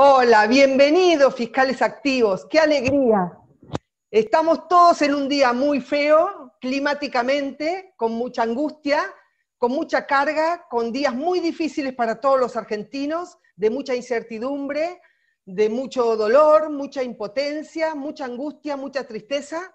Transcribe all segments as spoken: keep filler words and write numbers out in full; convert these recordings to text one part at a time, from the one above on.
Hola, bienvenidos fiscales activos, qué alegría. Estamos todos en un día muy feo, climáticamente, con mucha angustia, con mucha carga, con días muy difíciles para todos los argentinos, de mucha incertidumbre, de mucho dolor, mucha impotencia, mucha angustia, mucha tristeza,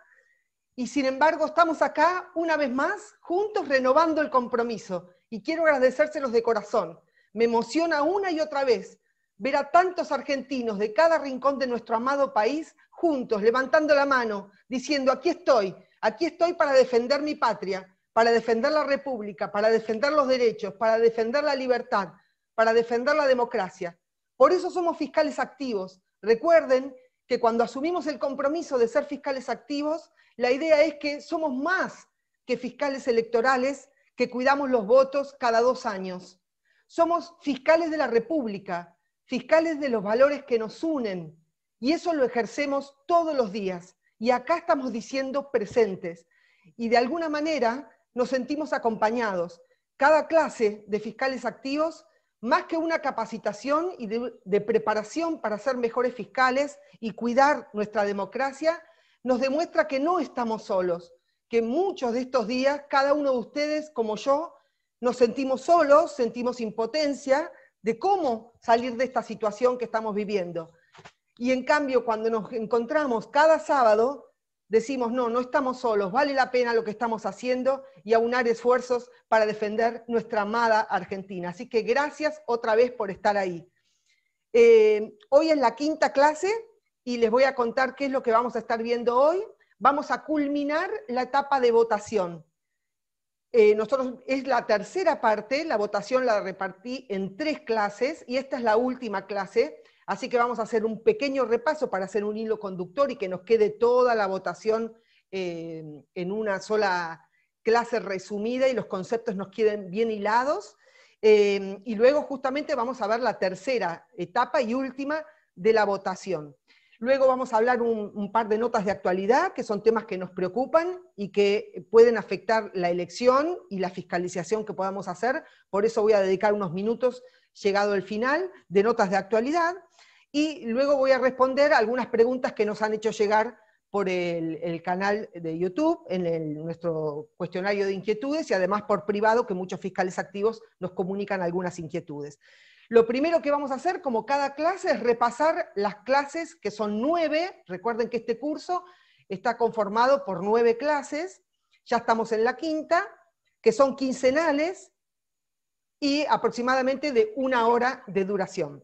y sin embargo estamos acá, una vez más, juntos renovando el compromiso, y quiero agradecérselos de corazón. Me emociona una y otra vez ver a tantos argentinos de cada rincón de nuestro amado país, juntos, levantando la mano, diciendo aquí estoy, aquí estoy para defender mi patria, para defender la república, para defender los derechos, para defender la libertad, para defender la democracia. Por eso somos fiscales activos. Recuerden que cuando asumimos el compromiso de ser fiscales activos, la idea es que somos más que fiscales electorales que cuidamos los votos cada dos años. Somos fiscales de la república, fiscales de los valores que nos unen, y eso lo ejercemos todos los días, y acá estamos diciendo presentes, y de alguna manera nos sentimos acompañados. Cada clase de fiscales activos, más que una capacitación y de, de preparación para ser mejores fiscales y cuidar nuestra democracia, nos demuestra que no estamos solos, que muchos de estos días, cada uno de ustedes, como yo, nos sentimos solos, sentimos impotencia, de cómo salir de esta situación que estamos viviendo. Y en cambio, cuando nos encontramos cada sábado, decimos, no, no estamos solos, vale la pena lo que estamos haciendo y aunar esfuerzos para defender nuestra amada Argentina. Así que gracias otra vez por estar ahí. Eh, hoy es la quinta clase y les voy a contar qué es lo que vamos a estar viendo hoy. Vamos a culminar la etapa de votación. Eh, nosotros, es la tercera parte, la votación la repartí en tres clases, y esta es la última clase, así que vamos a hacer un pequeño repaso para hacer un hilo conductor y que nos quede toda la votación eh, en una sola clase resumida, y los conceptos nos queden bien hilados, eh, y luego justamente vamos a ver la tercera etapa y última de la votación. Luego vamos a hablar un, un par de notas de actualidad, que son temas que nos preocupan y que pueden afectar la elección y la fiscalización que podamos hacer. Por eso voy a dedicar unos minutos, llegado el final, de notas de actualidad. Y luego voy a responder algunas preguntas que nos han hecho llegar por el, el canal de YouTube, en el, nuestro cuestionario de inquietudes, y además por privado, que muchos fiscales activos nos comunican algunas inquietudes. Lo primero que vamos a hacer, como cada clase, es repasar las clases, que son nueve. Recuerden que este curso está conformado por nueve clases, ya estamos en la quinta, que son quincenales, y aproximadamente de una hora de duración.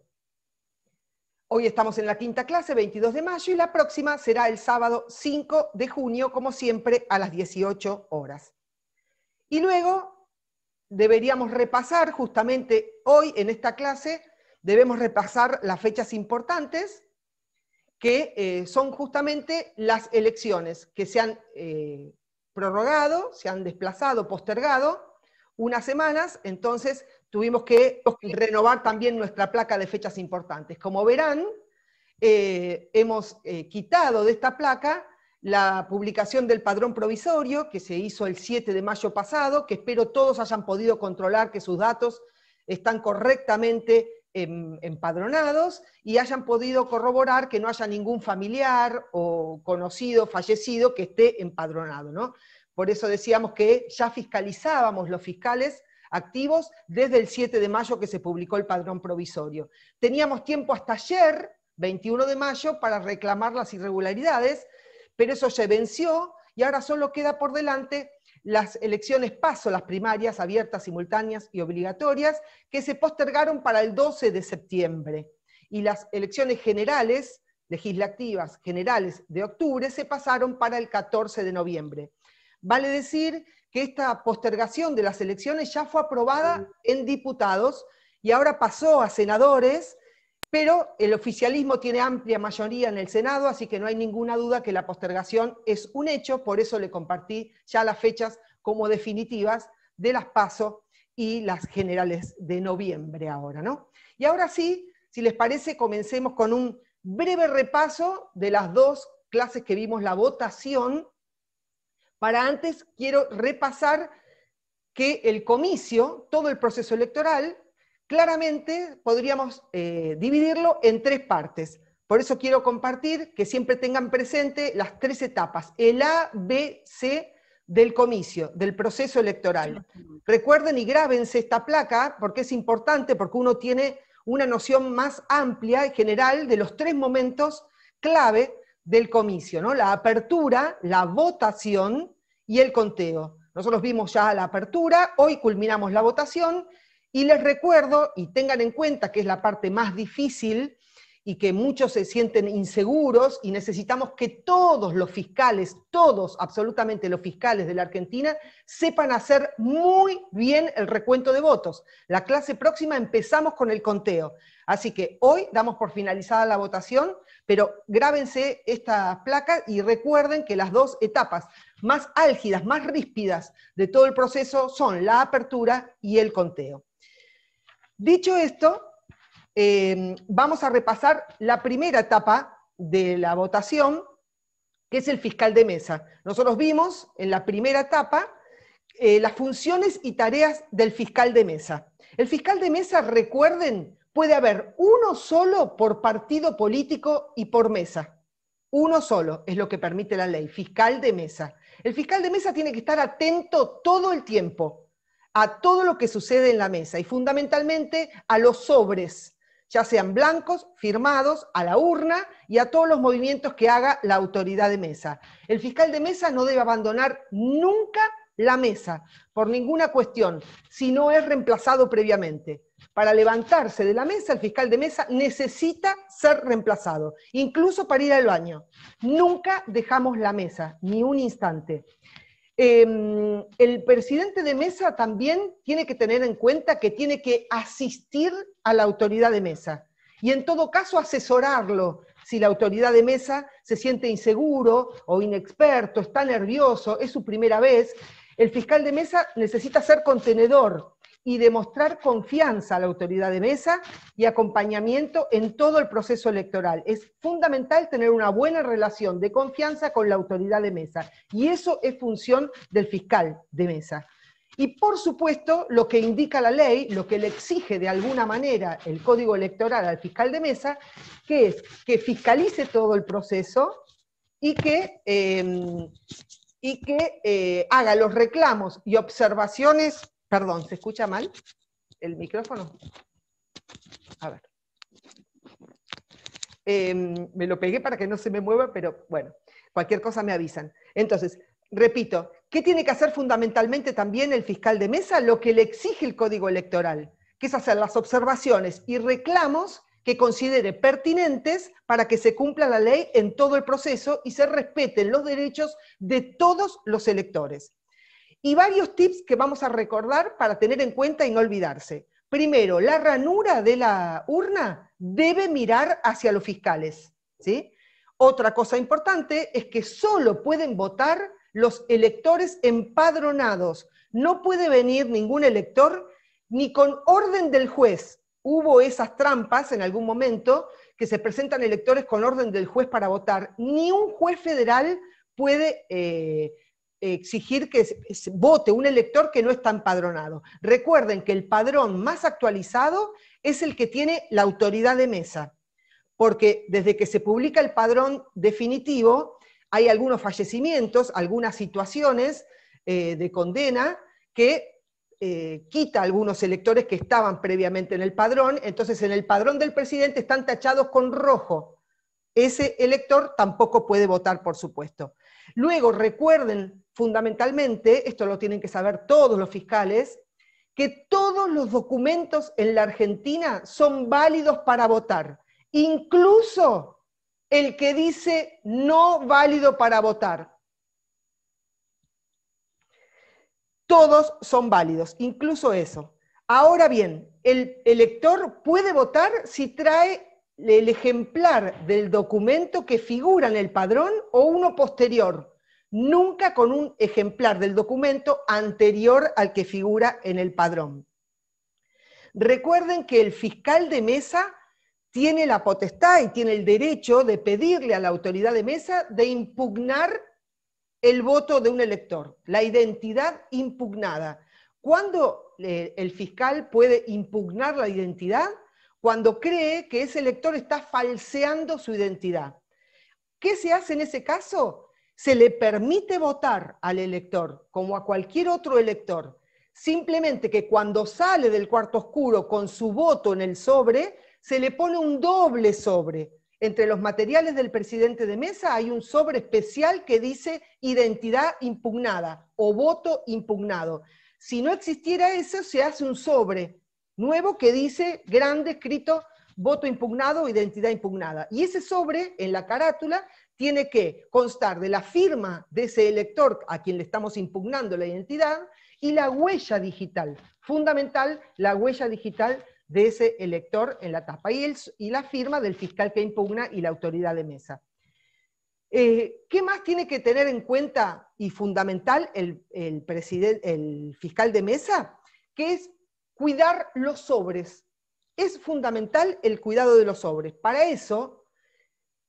Hoy estamos en la quinta clase, veintidós de mayo, y la próxima será el sábado cinco de junio, como siempre, a las dieciocho horas. Y luego deberíamos repasar, justamente hoy en esta clase, debemos repasar las fechas importantes, que eh, son justamente las elecciones que se han eh, prorrogado, se han desplazado, postergado, unas semanas, entonces tuvimos que renovar también nuestra placa de fechas importantes. Como verán, eh, hemos eh, quitado de esta placa la publicación del padrón provisorio, que se hizo el siete de mayo pasado, que espero todos hayan podido controlar que sus datos están correctamente empadronados, y hayan podido corroborar que no haya ningún familiar o conocido fallecido que esté empadronado, ¿no? Por eso decíamos que ya fiscalizábamos los fiscales activos desde el siete de mayo que se publicó el padrón provisorio. Teníamos tiempo hasta ayer, veintiuno de mayo, para reclamar las irregularidades, pero eso se venció, y ahora solo queda por delante las elecciones PASO, las primarias abiertas, simultáneas y obligatorias, que se postergaron para el doce de septiembre. Y las elecciones generales, legislativas generales de octubre, se pasaron para el catorce de noviembre. Vale decir que esta postergación de las elecciones ya fue aprobada en diputados, y ahora pasó a senadores, pero el oficialismo tiene amplia mayoría en el Senado, así que no hay ninguna duda que la postergación es un hecho, por eso le compartí ya las fechas como definitivas de las PASO y las generales de noviembre ahora, ¿no? Y ahora sí, si les parece, comencemos con un breve repaso de las dos clases que vimos la votación. Para antes, quiero repasar que el comicio, todo el proceso electoral, claramente podríamos eh, dividirlo en tres partes. Por eso quiero compartir que siempre tengan presente las tres etapas, el A, B, C del comicio, del proceso electoral. Recuerden y grábense esta placa porque es importante, porque uno tiene una noción más amplia y general de los tres momentos clave del comicio, ¿no? La apertura, la votación y el conteo. Nosotros vimos ya la apertura, hoy culminamos la votación, y les recuerdo, y tengan en cuenta que es la parte más difícil, y que muchos se sienten inseguros, y necesitamos que todos los fiscales, todos, absolutamente los fiscales de la Argentina, sepan hacer muy bien el recuento de votos. La clase próxima empezamos con el conteo. Así que hoy damos por finalizada la votación, pero grábense estas placas y recuerden que las dos etapas más álgidas, más ríspidas de todo el proceso son la apertura y el conteo. Dicho esto, Eh, vamos a repasar la primera etapa de la votación, que es el fiscal de mesa. Nosotros vimos en la primera etapa eh, las funciones y tareas del fiscal de mesa. El fiscal de mesa, recuerden, puede haber uno solo por partido político y por mesa. Uno solo es lo que permite la ley, fiscal de mesa. El fiscal de mesa tiene que estar atento todo el tiempo a todo lo que sucede en la mesa y fundamentalmente a los sobres, ya sean blancos, firmados, a la urna y a todos los movimientos que haga la autoridad de mesa. El fiscal de mesa no debe abandonar nunca la mesa, por ninguna cuestión, si no es reemplazado previamente. Para levantarse de la mesa, el fiscal de mesa necesita ser reemplazado, incluso para ir al baño. Nunca dejamos la mesa, ni un instante. Eh, el presidente de mesa también tiene que tener en cuenta que tiene que asistir a la autoridad de mesa y en todo caso asesorarlo si la autoridad de mesa se siente inseguro o inexperto, está nervioso, es su primera vez. El fiscal de mesa necesita ser contenedor y demostrar confianza a la autoridad de mesa y acompañamiento en todo el proceso electoral. Es fundamental tener una buena relación de confianza con la autoridad de mesa, y eso es función del fiscal de mesa. Y por supuesto, lo que indica la ley, lo que le exige de alguna manera el Código Electoral al fiscal de mesa, que es que fiscalice todo el proceso y que, eh, y que eh, haga los reclamos y observaciones. Perdón, ¿se escucha mal el micrófono? A ver. Eh, me lo pegué para que no se me mueva, pero bueno, cualquier cosa me avisan. Entonces, repito, ¿qué tiene que hacer fundamentalmente también el fiscal de mesa? Lo que le exige el Código Electoral, que es hacer las observaciones y reclamos que considere pertinentes para que se cumpla la ley en todo el proceso y se respeten los derechos de todos los electores. Y varios tips que vamos a recordar para tener en cuenta y no olvidarse. Primero, la ranura de la urna debe mirar hacia los fiscales, ¿sí? Otra cosa importante es que solo pueden votar los electores empadronados. No puede venir ningún elector ni con orden del juez. Hubo esas trampas en algún momento que se presentan electores con orden del juez para votar. Ni un juez federal puede Eh, exigir que vote un elector que no está empadronado. Recuerden que el padrón más actualizado es el que tiene la autoridad de mesa, porque desde que se publica el padrón definitivo hay algunos fallecimientos, algunas situaciones eh, de condena que eh, quita a algunos electores que estaban previamente en el padrón, entonces en el padrón del presidente están tachados con rojo. Ese elector tampoco puede votar, por supuesto. Luego, recuerden fundamentalmente, esto lo tienen que saber todos los fiscales, que todos los documentos en la Argentina son válidos para votar, incluso el que dice no válido para votar. Todos son válidos, incluso eso. Ahora bien, el elector puede votar si trae el ejemplar del documento que figura en el padrón o uno posterior, nunca con un ejemplar del documento anterior al que figura en el padrón. Recuerden que el fiscal de mesa tiene la potestad y tiene el derecho de pedirle a la autoridad de mesa de impugnar el voto de un elector, la identidad impugnada. ¿Cuándo el fiscal puede impugnar la identidad? Cuando cree que ese elector está falseando su identidad. ¿Qué se hace en ese caso? Se le permite votar al elector, como a cualquier otro elector. Simplemente que cuando sale del cuarto oscuro con su voto en el sobre, se le pone un doble sobre. Entre los materiales del presidente de mesa hay un sobre especial que dice identidad impugnada o voto impugnado. Si no existiera eso, se hace un sobre nuevo que dice, grande, escrito, voto impugnado o identidad impugnada. Y ese sobre, en la carátula, tiene que constar de la firma de ese elector a quien le estamos impugnando la identidad y la huella digital, fundamental, la huella digital de ese elector en la tapa, y, el, y la firma del fiscal que impugna y la autoridad de mesa. Eh, ¿Qué más tiene que tener en cuenta y fundamental el, el, el fiscal de mesa? Que es cuidar los sobres. Es fundamental el cuidado de los sobres. Para eso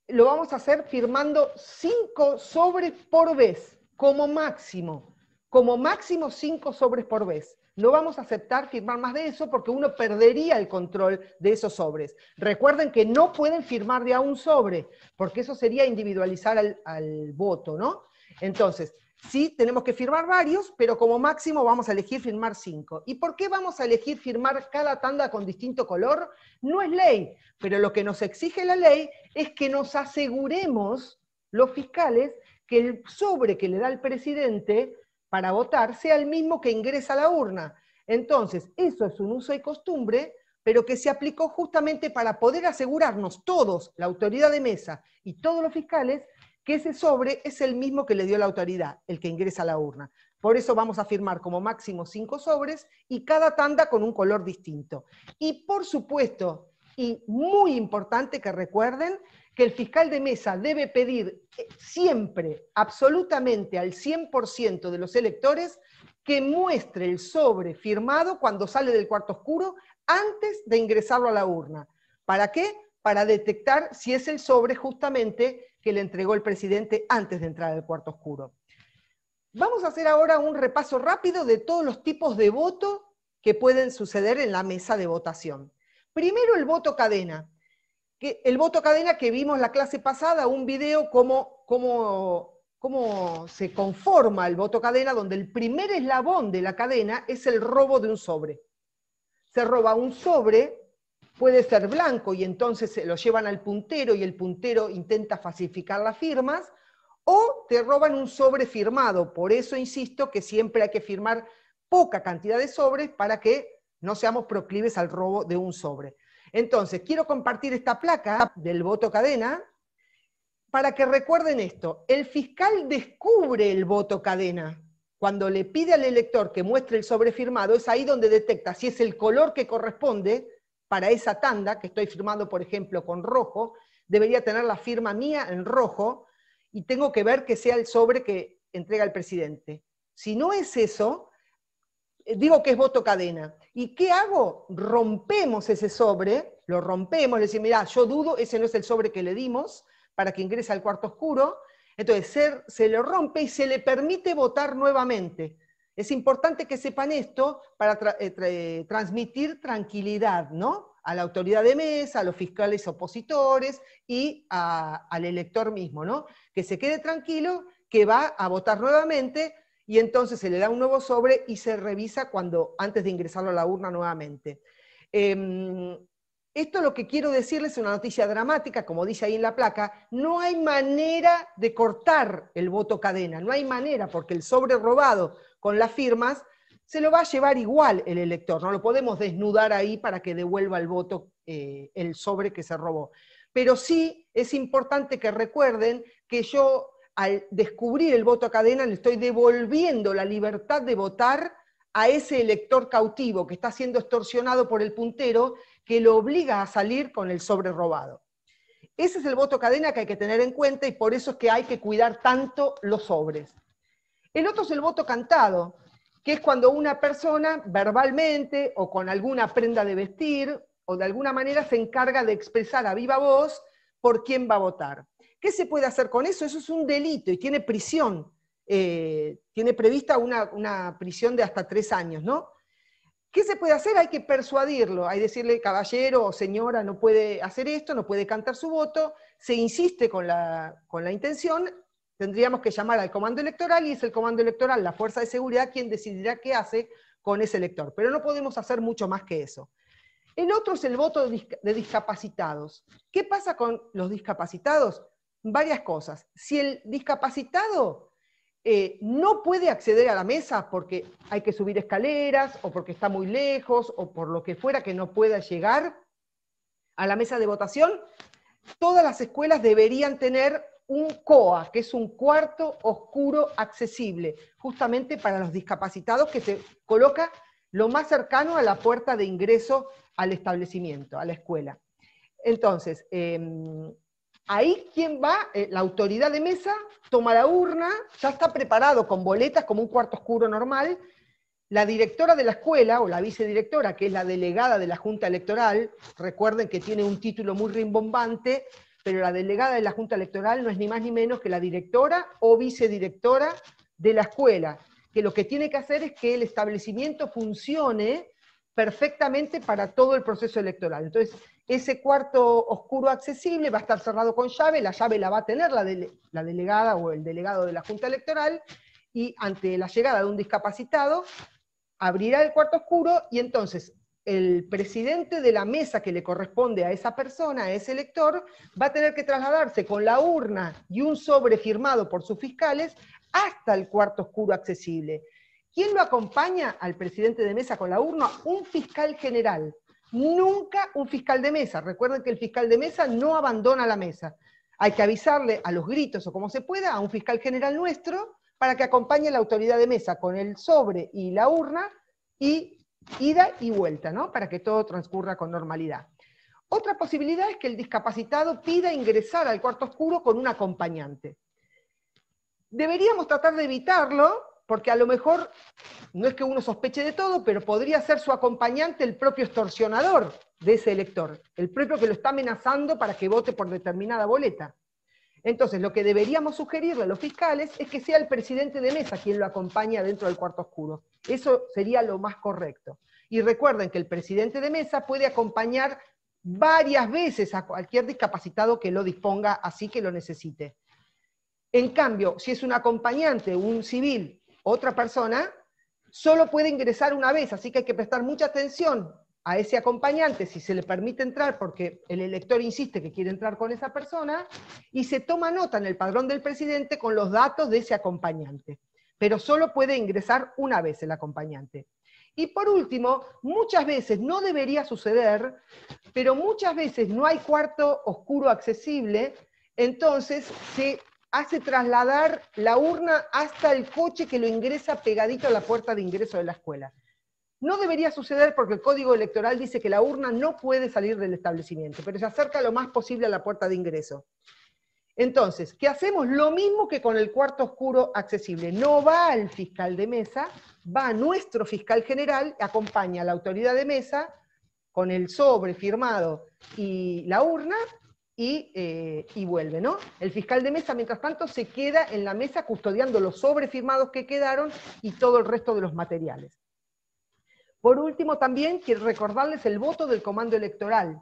lo vamos a hacer firmando cinco sobres por vez, como máximo. Como máximo cinco sobres por vez. No vamos a aceptar firmar más de eso porque uno perdería el control de esos sobres. Recuerden que no pueden firmar de a un sobre, porque eso sería individualizar al, al voto, ¿no? Entonces, sí, tenemos que firmar varios, pero como máximo vamos a elegir firmar cinco. ¿Y por qué vamos a elegir firmar cada tanda con distinto color? No es ley, pero lo que nos exige la ley es que nos aseguremos, los fiscales, que el sobre que le da el presidente para votar sea el mismo que ingresa a la urna. Entonces, eso es un uso y costumbre, pero que se aplicó justamente para poder asegurarnos todos, la autoridad de mesa y todos los fiscales, que ese sobre es el mismo que le dio la autoridad, el que ingresa a la urna. Por eso vamos a firmar como máximo cinco sobres y cada tanda con un color distinto. Y por supuesto, y muy importante que recuerden, que el fiscal de mesa debe pedir siempre, absolutamente al cien por ciento de los electores, que muestre el sobre firmado cuando sale del cuarto oscuro antes de ingresarlo a la urna. ¿Para qué? Para detectar si es el sobre justamente que le entregó el presidente antes de entrar al cuarto oscuro. Vamos a hacer ahora un repaso rápido de todos los tipos de voto que pueden suceder en la mesa de votación. Primero el voto cadena. Que el voto cadena que vimos la clase pasada, un video cómo, cómo, cómo se conforma el voto cadena, donde el primer eslabón de la cadena es el robo de un sobre. Se roba un sobre, puede ser blanco y entonces se lo llevan al puntero y el puntero intenta falsificar las firmas, o te roban un sobre firmado. Por eso insisto que siempre hay que firmar poca cantidad de sobres para que no seamos proclives al robo de un sobre. Entonces, quiero compartir esta placa del voto cadena para que recuerden esto. El fiscal descubre el voto cadena. Cuando le pide al elector que muestre el sobre firmado, es ahí donde detecta si es el color que corresponde para esa tanda, que estoy firmando, por ejemplo, con rojo, debería tener la firma mía en rojo, y tengo que ver que sea el sobre que entrega el presidente. Si no es eso, digo que es voto cadena. ¿Y qué hago? Rompemos ese sobre, lo rompemos, le decimos, mirá, yo dudo, ese no es el sobre que le dimos, para que ingrese al cuarto oscuro. Entonces, se, se lo rompe y se le permite votar nuevamente. Es importante que sepan esto para tra tra transmitir tranquilidad, ¿no? A la autoridad de mesa, a los fiscales opositores y a, al elector mismo, ¿no? Que se quede tranquilo, que va a votar nuevamente y entonces se le da un nuevo sobre y se revisa cuando, antes de ingresarlo a la urna nuevamente. Eh, esto lo que quiero decirles es una noticia dramática, como dice ahí en la placa, no hay manera de cortar el voto cadena, no hay manera, porque el sobre robado con las firmas, se lo va a llevar igual el elector, no lo podemos desnudar ahí para que devuelva el voto, eh, el sobre que se robó. Pero sí es importante que recuerden que yo, al descubrir el voto a cadena, le estoy devolviendo la libertad de votar a ese elector cautivo que está siendo extorsionado por el puntero, que lo obliga a salir con el sobre robado. Ese es el voto cadena que hay que tener en cuenta y por eso es que hay que cuidar tanto los sobres. El otro es el voto cantado, que es cuando una persona verbalmente o con alguna prenda de vestir o de alguna manera se encarga de expresar a viva voz por quién va a votar. ¿Qué se puede hacer con eso? Eso es un delito y tiene prisión. eh, tiene prevista una, una prisión de hasta tres años, ¿no? ¿Qué se puede hacer? Hay que persuadirlo, hay que decirle, caballero o señora, no puede hacer esto, no puede cantar su voto, se insiste con la, con la intención, tendríamos que llamar al comando electoral, y es el comando electoral, la fuerza de seguridad, quien decidirá qué hace con ese elector. Pero no podemos hacer mucho más que eso. El otro es el voto de discapacitados. ¿Qué pasa con los discapacitados? Varias cosas. Si el discapacitado... Eh, no puede acceder a la mesa porque hay que subir escaleras, o porque está muy lejos, o por lo que fuera que no pueda llegar a la mesa de votación, todas las escuelas deberían tener un C O A, que es un cuarto oscuro accesible, justamente para los discapacitados, que se coloca lo más cercano a la puerta de ingreso al establecimiento, a la escuela. Entonces, eh, ahí quien va, eh, la autoridad de mesa, toma la urna, ya está preparado con boletas como un cuarto oscuro normal, la directora de la escuela, o la vicedirectora, que es la delegada de la Junta Electoral, recuerden que tiene un título muy rimbombante, pero la delegada de la Junta Electoral no es ni más ni menos que la directora o vicedirectora de la escuela, que lo que tiene que hacer es que el establecimiento funcione perfectamente para todo el proceso electoral. Entonces, ese cuarto oscuro accesible va a estar cerrado con llave, la llave la va a tener la, dele, la delegada o el delegado de la Junta Electoral, y ante la llegada de un discapacitado, abrirá el cuarto oscuro, y entonces el presidente de la mesa que le corresponde a esa persona, a ese elector, va a tener que trasladarse con la urna y un sobre firmado por sus fiscales hasta el cuarto oscuro accesible. ¿Quién lo acompaña al presidente de mesa con la urna? Un fiscal general. Nunca un fiscal de mesa. Recuerden que el fiscal de mesa no abandona la mesa. Hay que avisarle a los gritos o como se pueda a un fiscal general nuestro para que acompañe a la autoridad de mesa con el sobre y la urna, y ida y vuelta, ¿no? Para que todo transcurra con normalidad. Otra posibilidad es que el discapacitado pida ingresar al cuarto oscuro con un acompañante. Deberíamos tratar de evitarlo, porque a lo mejor, no es que uno sospeche de todo, pero podría ser su acompañante el propio extorsionador de ese elector, el propio que lo está amenazando para que vote por determinada boleta. Entonces, lo que deberíamos sugerirle a los fiscales es que sea el presidente de mesa quien lo acompaña dentro del cuarto oscuro. Eso sería lo más correcto. Y recuerden que el presidente de mesa puede acompañar varias veces a cualquier discapacitado que lo disponga, así que lo necesite. En cambio, si es un acompañante, un civil, otra persona, solo puede ingresar una vez, así que hay que prestar mucha atención a ese acompañante si se le permite entrar, porque el elector insiste que quiere entrar con esa persona, y se toma nota en el padrón del presidente con los datos de ese acompañante. Pero solo puede ingresar una vez el acompañante. Y por último, muchas veces, no debería suceder, pero muchas veces no hay cuarto oscuro accesible, entonces se hace trasladar la urna hasta el coche que lo ingresa pegadito a la puerta de ingreso de la escuela. No debería suceder porque el Código Electoral dice que la urna no puede salir del establecimiento, pero se acerca lo más posible a la puerta de ingreso. Entonces, ¿qué hacemos? Lo mismo que con el cuarto oscuro accesible. No va al fiscal de mesa, va nuestro fiscal general, acompaña a la autoridad de mesa con el sobre firmado y la urna, Y, eh, y vuelve, ¿no? El fiscal de mesa, mientras tanto, se queda en la mesa custodiando los sobres firmados que quedaron y todo el resto de los materiales. Por último, también quiero recordarles el voto del comando electoral.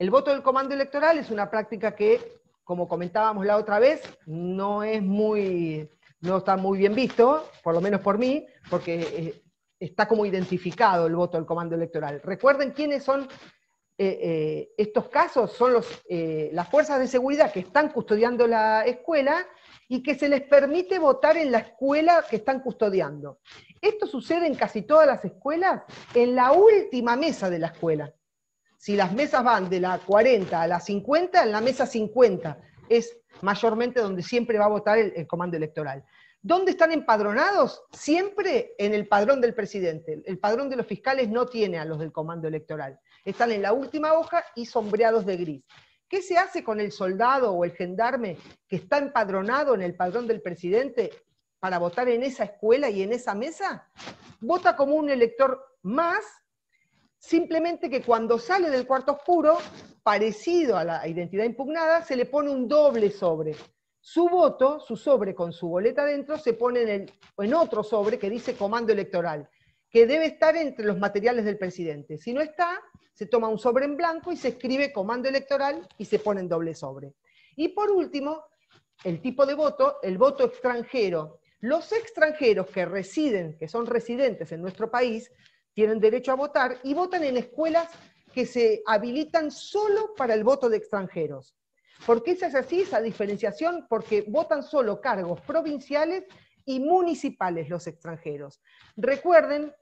El voto del comando electoral es una práctica que, como comentábamos la otra vez, no es muy, no está muy bien visto, por lo menos por mí, porque eh, está como identificado el voto del comando electoral. Recuerden quiénes son. Eh, eh, estos casos son los, eh, las fuerzas de seguridad que están custodiando la escuela y que se les permite votar en la escuela que están custodiando. Esto sucede en casi todas las escuelas en la última mesa de la escuela. Si las mesas van de la cuarenta a la cincuenta, en la mesa cincuenta es mayormente donde siempre va a votar el, el comando electoral. ¿Dónde están empadronados? Siempre en el padrón del presidente. El padrón de los fiscales no tiene a los del comando electoral. Están en la última hoja y sombreados de gris. ¿Qué se hace con el soldado o el gendarme que está empadronado en el padrón del presidente para votar en esa escuela y en esa mesa? Vota como un elector más, simplemente que cuando sale del cuarto oscuro, parecido a la identidad impugnada, se le pone un doble sobre. su voto, su sobre con su boleta adentro, se pone en, el, en otro sobre que dice comando electoral, que debe estar entre los materiales del presidente. Si no está, se toma un sobre en blanco y se escribe comando electoral y se pone en doble sobre. Y por último, el tipo de voto, el voto extranjero. Los extranjeros que residen, que son residentes en nuestro país, tienen derecho a votar y votan en escuelas que se habilitan solo para el voto de extranjeros. ¿Por qué se hace así esa diferenciación? Porque votan solo cargos provinciales y municipales los extranjeros. Recuerden,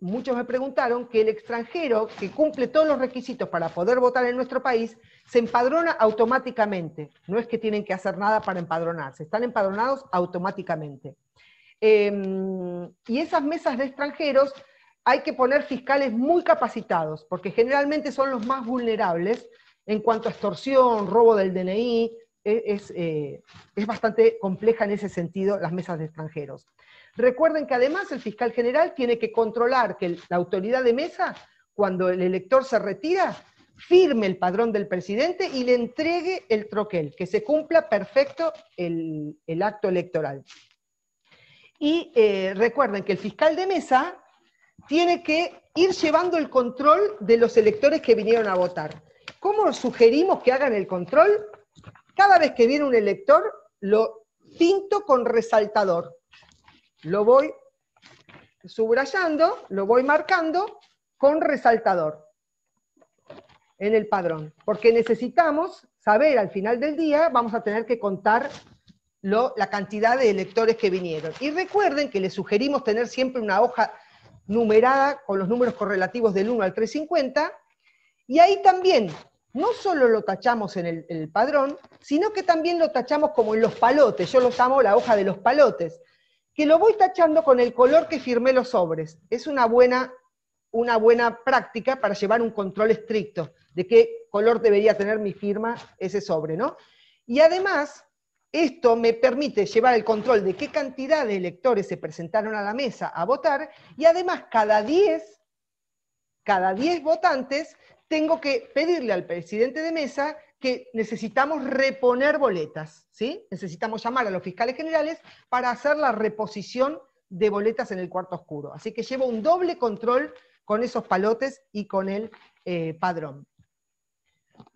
muchos me preguntaron, que el extranjero que cumple todos los requisitos para poder votar en nuestro país, se empadrona automáticamente. No es que tienen que hacer nada para empadronarse, están empadronados automáticamente. Eh, y esas mesas de extranjeros hay que poner fiscales muy capacitados, porque generalmente son los más vulnerables en cuanto a extorsión, robo del D N I. Es, eh, es bastante compleja en ese sentido las mesas de extranjeros. Recuerden que además el fiscal general tiene que controlar que la autoridad de mesa, cuando el elector se retira, firme el padrón del presidente y le entregue el troquel, que se cumpla perfecto el, el acto electoral. Y eh, recuerden que el fiscal de mesa tiene que ir llevando el control de los electores que vinieron a votar. ¿Cómo sugerimos que hagan el control? Cada vez que viene un elector, lo pinto con resaltador. Lo voy subrayando, lo voy marcando con resaltador en el padrón. Porque necesitamos saber, al final del día, vamos a tener que contar lo, la cantidad de electores que vinieron. Y recuerden que les sugerimos tener siempre una hoja numerada con los números correlativos del uno al trescientos cincuenta, y ahí también... no solo lo tachamos en el, en el padrón, sino que también lo tachamos como en los palotes, yo lo llamo la hoja de los palotes, que lo voy tachando con el color que firmé los sobres. Es una buena, una buena práctica para llevar un control estricto de qué color debería tener mi firma ese sobre, ¿no? Y además, esto me permite llevar el control de qué cantidad de electores se presentaron a la mesa a votar, y además cada diez, cada diez votantes... tengo que pedirle al presidente de mesa que necesitamos reponer boletas, ¿sí? Necesitamos llamar a los fiscales generales para hacer la reposición de boletas en el cuarto oscuro. Así que llevo un doble control con esos palotes y con el eh, padrón.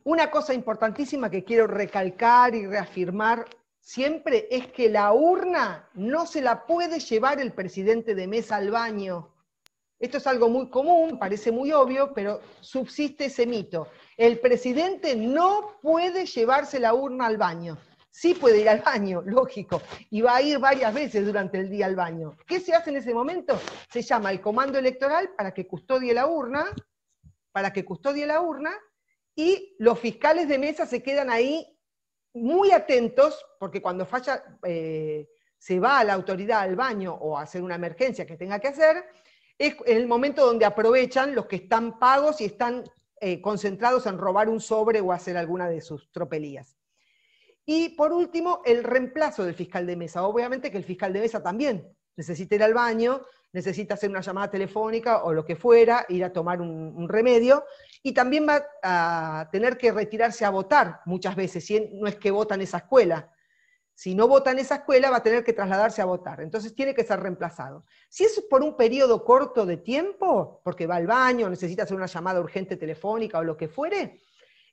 Una cosa importantísima que quiero recalcar y reafirmar siempre es que la urna no se la puede llevar el presidente de mesa al baño. Esto es algo muy común, parece muy obvio, pero subsiste ese mito. El presidente no puede llevarse la urna al baño. Sí puede ir al baño, lógico, y va a ir varias veces durante el día al baño. ¿Qué se hace en ese momento? Se llama el comando electoral para que custodie la urna, para que custodie la urna, y los fiscales de mesa se quedan ahí muy atentos, porque cuando falla, eh, se va a la autoridad al baño o a hacer una emergencia que tenga que hacer, es el momento donde aprovechan los que están pagos y están eh, concentrados en robar un sobre o hacer alguna de sus tropelías. Y por último, el reemplazo del fiscal de mesa. Obviamente que el fiscal de mesa también necesita ir al baño, necesita hacer una llamada telefónica o lo que fuera, ir a tomar un, un remedio, y también va a tener que retirarse a votar muchas veces, si no es que vota en esa escuela. Si no vota en esa escuela, va a tener que trasladarse a votar. Entonces tiene que ser reemplazado. Si es por un periodo corto de tiempo, porque va al baño, necesita hacer una llamada urgente telefónica o lo que fuere,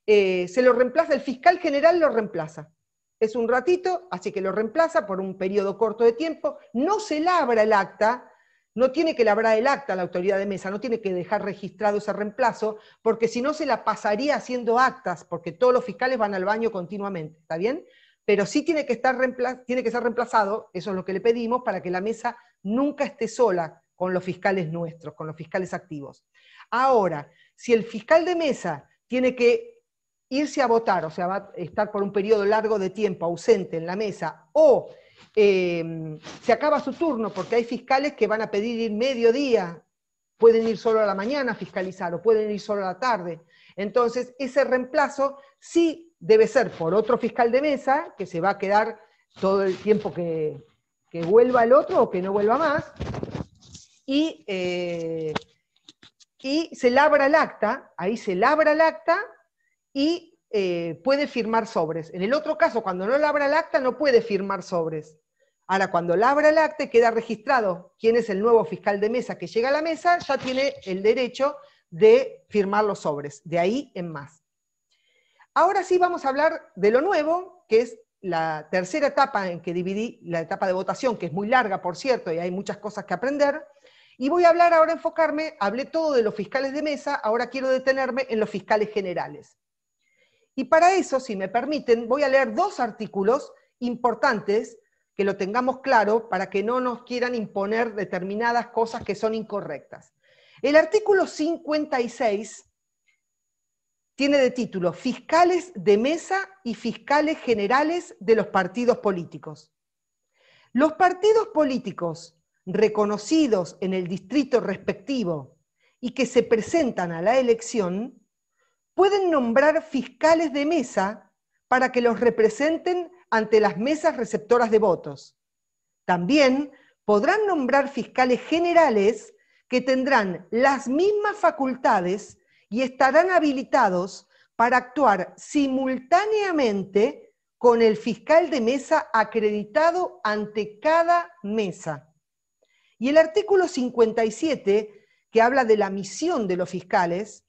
eh, se lo reemplaza, el fiscal general lo reemplaza. Es un ratito, así que lo reemplaza por un periodo corto de tiempo. No se labra el acta, no tiene que labrar el acta la autoridad de mesa, no tiene que dejar registrado ese reemplazo, porque si no se la pasaría haciendo actas, porque todos los fiscales van al baño continuamente, ¿está bien? Pero sí tiene que, estar tiene que ser reemplazado, eso es lo que le pedimos, para que la mesa nunca esté sola con los fiscales nuestros, con los fiscales activos. Ahora, si el fiscal de mesa tiene que irse a votar, o sea, va a estar por un periodo largo de tiempo ausente en la mesa, o eh, se acaba su turno, porque hay fiscales que van a pedir ir mediodía, pueden ir solo a la mañana a fiscalizar, o pueden ir solo a la tarde. Entonces, ese reemplazo sí debe ser por otro fiscal de mesa, que se va a quedar todo el tiempo que, que vuelva el otro o que no vuelva más, y, eh, y se labra el acta, ahí se labra el acta, y eh, puede firmar sobres. En el otro caso, cuando no labra el acta, no puede firmar sobres. Ahora, cuando labra el acta, queda registrado quién es el nuevo fiscal de mesa que llega a la mesa, ya tiene el derecho de firmar los sobres, de ahí en más. Ahora sí vamos a hablar de lo nuevo, que es la tercera etapa en que dividí la etapa de votación, que es muy larga, por cierto, y hay muchas cosas que aprender. Y voy a hablar ahora, enfocarme, hablé todo de los fiscales de mesa, ahora quiero detenerme en los fiscales generales. Y para eso, si me permiten, voy a leer dos artículos importantes, que lo tengamos claro, para que no nos quieran imponer determinadas cosas que son incorrectas. El artículo cincuenta y seis tiene de título Fiscales de mesa y fiscales generales de los partidos políticos. Los partidos políticos reconocidos en el distrito respectivo y que se presentan a la elección, pueden nombrar fiscales de mesa para que los representen ante las mesas receptoras de votos. También podrán nombrar fiscales generales que tendrán las mismas facultades y estarán habilitados para actuar simultáneamente con el fiscal de mesa acreditado ante cada mesa. Y el artículo cincuenta y siete, que habla de la misión de los fiscales,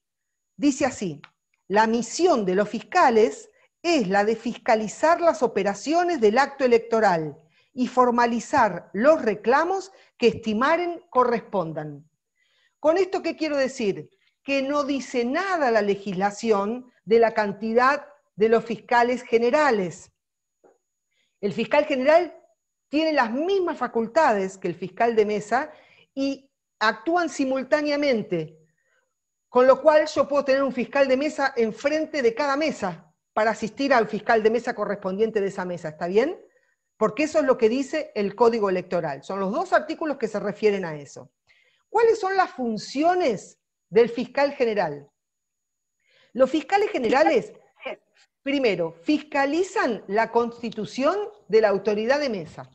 dice así: la misión de los fiscales es la de fiscalizar las operaciones del acto electoral y formalizar los reclamos que estimaren correspondan. ¿Con esto qué quiero decir? Que no dice nada la legislación de la cantidad de los fiscales generales. El fiscal general tiene las mismas facultades que el fiscal de mesa y actúan simultáneamente, con lo cual yo puedo tener un fiscal de mesa enfrente de cada mesa para asistir al fiscal de mesa correspondiente de esa mesa, ¿está bien? Porque eso es lo que dice el Código Electoral. Son los dos artículos que se refieren a eso. ¿Cuáles son las funciones del fiscal general? Los fiscales generales, primero, fiscalizan la constitución de la autoridad de mesa.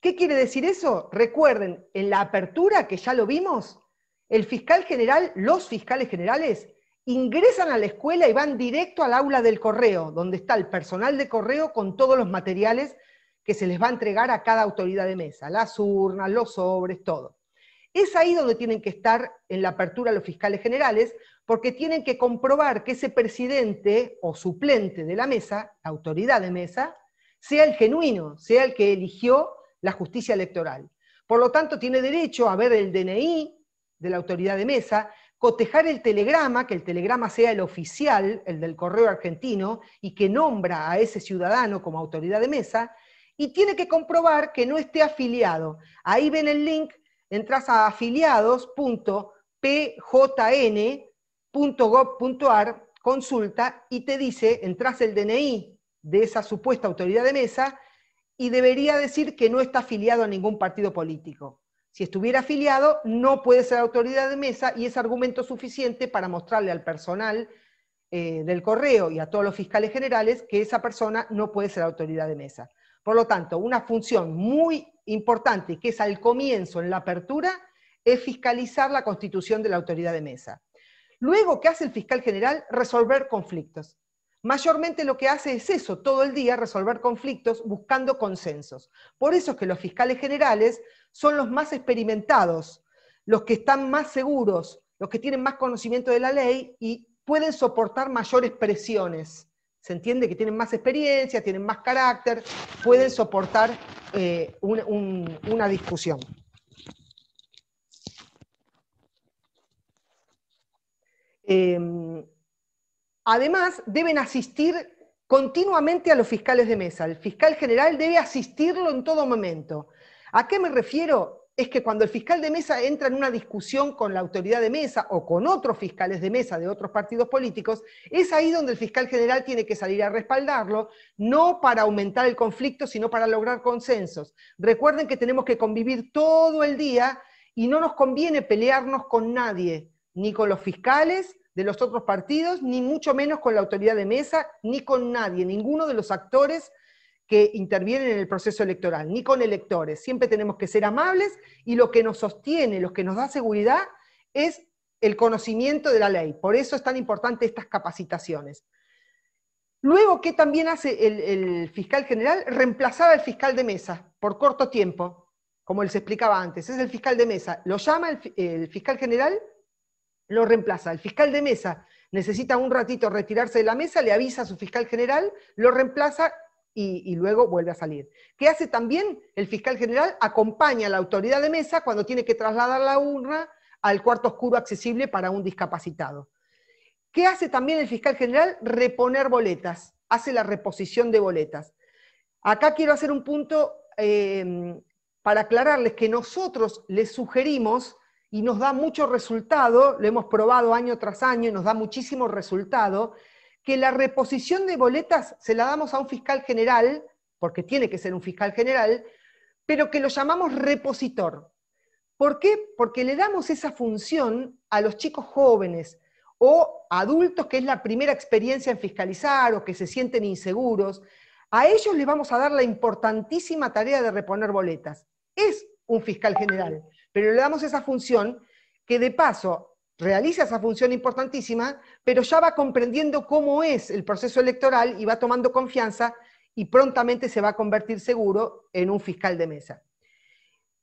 ¿Qué quiere decir eso? Recuerden, en la apertura, que ya lo vimos, el fiscal general, los fiscales generales, ingresan a la escuela y van directo al aula del correo, donde está el personal de correo con todos los materiales que se les va a entregar a cada autoridad de mesa, las urnas, los sobres, todo. Es ahí donde tienen que estar en la apertura los fiscales generales, porque tienen que comprobar que ese presidente o suplente de la mesa, la autoridad de mesa, sea el genuino, sea el que eligió la justicia electoral. Por lo tanto, tiene derecho a ver el D N I de la autoridad de mesa, cotejar el telegrama, que el telegrama sea el oficial, el del correo argentino, y que nombra a ese ciudadano como autoridad de mesa, y tiene que comprobar que no esté afiliado. Ahí ven el link, entras a afiliados punto p j n punto gov punto a r, consulta, y te dice, entras el D N I de esa supuesta autoridad de mesa, y debería decir que no está afiliado a ningún partido político. Si estuviera afiliado, no puede ser autoridad de mesa, y es argumento suficiente para mostrarle al personal eh, del correo y a todos los fiscales generales que esa persona no puede ser autoridad de mesa. Por lo tanto, una función muy importante, que es al comienzo, en la apertura, es fiscalizar la constitución de la autoridad de mesa. Luego, ¿qué hace el fiscal general? Resolver conflictos. Mayormente lo que hace es eso, todo el día resolver conflictos buscando consensos. Por eso es que los fiscales generales son los más experimentados, los que están más seguros, los que tienen más conocimiento de la ley y pueden soportar mayores presiones. Se entiende que tienen más experiencia, tienen más carácter, pueden soportar eh, un, un, una discusión. Eh, Además, deben asistir continuamente a los fiscales de mesa. El fiscal general debe asistirlo en todo momento. ¿A qué me refiero? Es que cuando el fiscal de mesa entra en una discusión con la autoridad de mesa o con otros fiscales de mesa de otros partidos políticos, es ahí donde el fiscal general tiene que salir a respaldarlo, no para aumentar el conflicto, sino para lograr consensos. Recuerden que tenemos que convivir todo el día y no nos conviene pelearnos con nadie, ni con los fiscales de los otros partidos, ni mucho menos con la autoridad de mesa, ni con nadie, ninguno de los actores que intervienen en el proceso electoral, ni con electores. Siempre tenemos que ser amables y lo que nos sostiene, lo que nos da seguridad, es el conocimiento de la ley. Por eso es tan importante estas capacitaciones. Luego, ¿qué también hace el, el fiscal general? Reemplazaba al fiscal de mesa por corto tiempo, como les explicaba antes. Es el fiscal de mesa. Lo llama el, el fiscal general, lo reemplaza. El fiscal de mesa necesita un ratito retirarse de la mesa, le avisa a su fiscal general, lo reemplaza y, y luego vuelve a salir. ¿Qué hace también el fiscal general? Acompaña a la autoridad de mesa cuando tiene que trasladar la urna al cuarto oscuro accesible para un discapacitado. ¿Qué hace también el fiscal general? Reponer boletas, hace la reposición de boletas. Acá quiero hacer un punto eh, para aclararles que nosotros les sugerimos, y nos da mucho resultado, lo hemos probado año tras año y nos da muchísimo resultado, que la reposición de boletas se la damos a un fiscal general, porque tiene que ser un fiscal general, pero que lo llamamos repositor. ¿Por qué? Porque le damos esa función a los chicos jóvenes, o adultos que es la primera experiencia en fiscalizar, o que se sienten inseguros, a ellos les vamos a dar la importantísima tarea de reponer boletas. Es un fiscal general, pero le damos esa función, que de paso realiza esa función importantísima, pero ya va comprendiendo cómo es el proceso electoral y va tomando confianza, y prontamente se va a convertir seguro en un fiscal de mesa.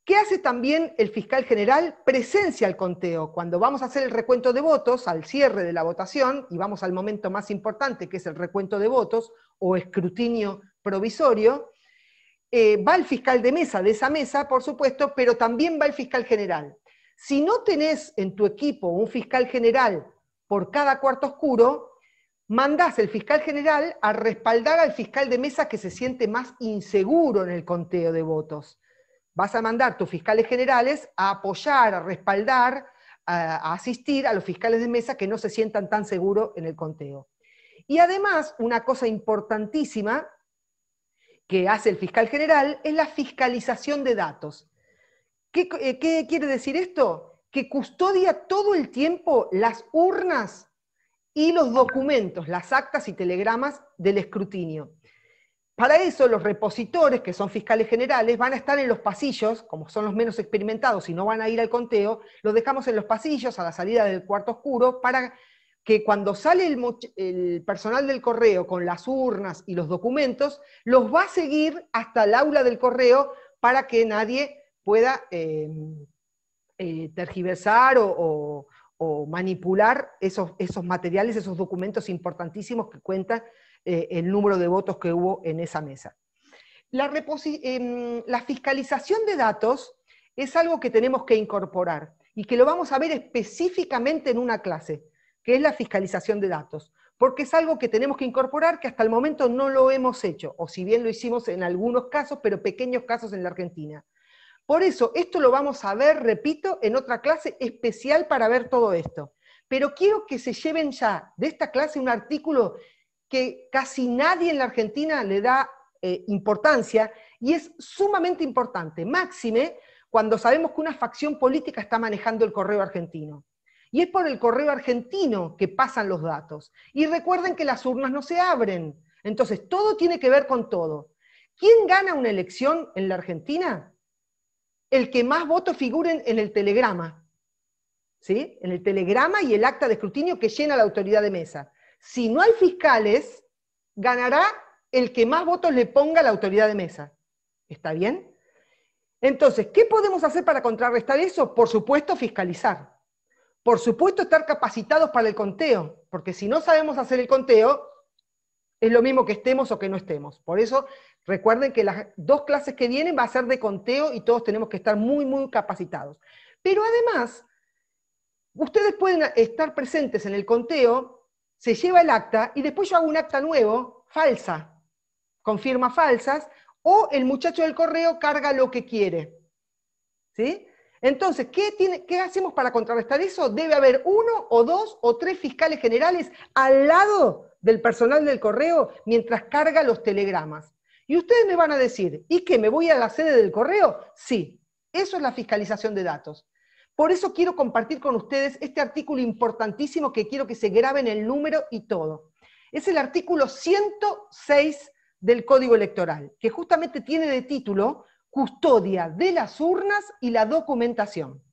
¿Qué hace también el fiscal general? Presencia al conteo. Cuando vamos a hacer el recuento de votos, al cierre de la votación, y vamos al momento más importante, que es el recuento de votos, o escrutinio provisorio, eh, va el fiscal de mesa, de esa mesa, por supuesto, pero también va el fiscal general. Si no tenés en tu equipo un fiscal general por cada cuarto oscuro, mandás el fiscal general a respaldar al fiscal de mesa que se siente más inseguro en el conteo de votos. Vas a mandar tus fiscales generales a apoyar, a respaldar, a, a asistir a los fiscales de mesa que no se sientan tan seguros en el conteo. Y además, una cosa importantísima que hace el fiscal general es la fiscalización de datos. ¿Qué, qué quiere decir esto? Que custodia todo el tiempo las urnas y los documentos, las actas y telegramas del escrutinio. Para eso los repositores, que son fiscales generales, van a estar en los pasillos, como son los menos experimentados y no van a ir al conteo, los dejamos en los pasillos a la salida del cuarto oscuro para que cuando sale el, el personal del correo con las urnas y los documentos, los va a seguir hasta el aula del correo para que nadie pueda eh, eh, tergiversar o, o, o manipular esos, esos materiales, esos documentos importantísimos que cuentan el número de votos que hubo en esa mesa. La, eh, la fiscalización de datos es algo que tenemos que incorporar, y que lo vamos a ver específicamente en una clase, que es la fiscalización de datos, porque es algo que tenemos que incorporar que hasta el momento no lo hemos hecho, o si bien lo hicimos en algunos casos, pero pequeños casos en la Argentina. Por eso, esto lo vamos a ver, repito, en otra clase especial para ver todo esto. Pero quiero que se lleven ya de esta clase un artículo que casi nadie en la Argentina le da eh, importancia, y es sumamente importante, máxime cuando sabemos que una facción política está manejando el correo argentino. Y es por el correo argentino que pasan los datos. Y recuerden que las urnas no se abren, entonces todo tiene que ver con todo. ¿Quién gana una elección en la Argentina? El que más votos figuren en el telegrama, ¿sí? En el telegrama y el acta de escrutinio que llena la autoridad de mesa. Si no hay fiscales, ganará el que más votos le ponga a la autoridad de mesa. ¿Está bien? Entonces, ¿qué podemos hacer para contrarrestar eso? Por supuesto, fiscalizar. Por supuesto, estar capacitados para el conteo, porque si no sabemos hacer el conteo, es lo mismo que estemos o que no estemos. Por eso, recuerden que las dos clases que vienen va a ser de conteo y todos tenemos que estar muy, muy capacitados. Pero además, ustedes pueden estar presentes en el conteo. Se lleva el acta, y después yo hago un acta nuevo, falsa, con firmas falsas, o el muchacho del correo carga lo que quiere. ¿Sí? Entonces, ¿qué, tiene, ¿qué hacemos para contrarrestar eso? Debe haber uno, o dos, o tres fiscales generales al lado del personal del correo, mientras carga los telegramas. Y ustedes me van a decir, ¿y qué, me voy a la sede del correo? Sí, eso es la fiscalización de datos. Por eso quiero compartir con ustedes este artículo importantísimo que quiero que se graben el número y todo. Es el artículo ciento seis del Código Electoral, que justamente tiene de título Custodia de las urnas y la documentación.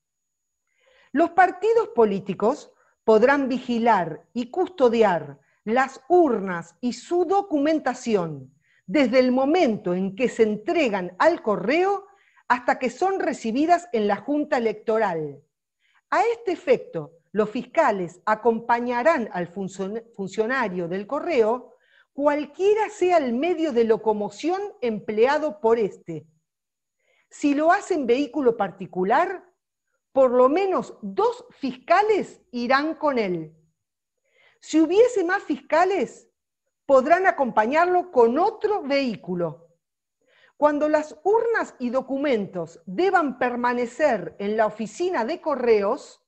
Los partidos políticos podrán vigilar y custodiar las urnas y su documentación desde el momento en que se entregan al correo hasta que son recibidas en la Junta Electoral. A este efecto, los fiscales acompañarán al funcionario del correo, cualquiera sea el medio de locomoción empleado por éste. Si lo hace en vehículo particular, por lo menos dos fiscales irán con él. Si hubiese más fiscales, podrán acompañarlo con otro vehículo. Cuando las urnas y documentos deban permanecer en la oficina de correos,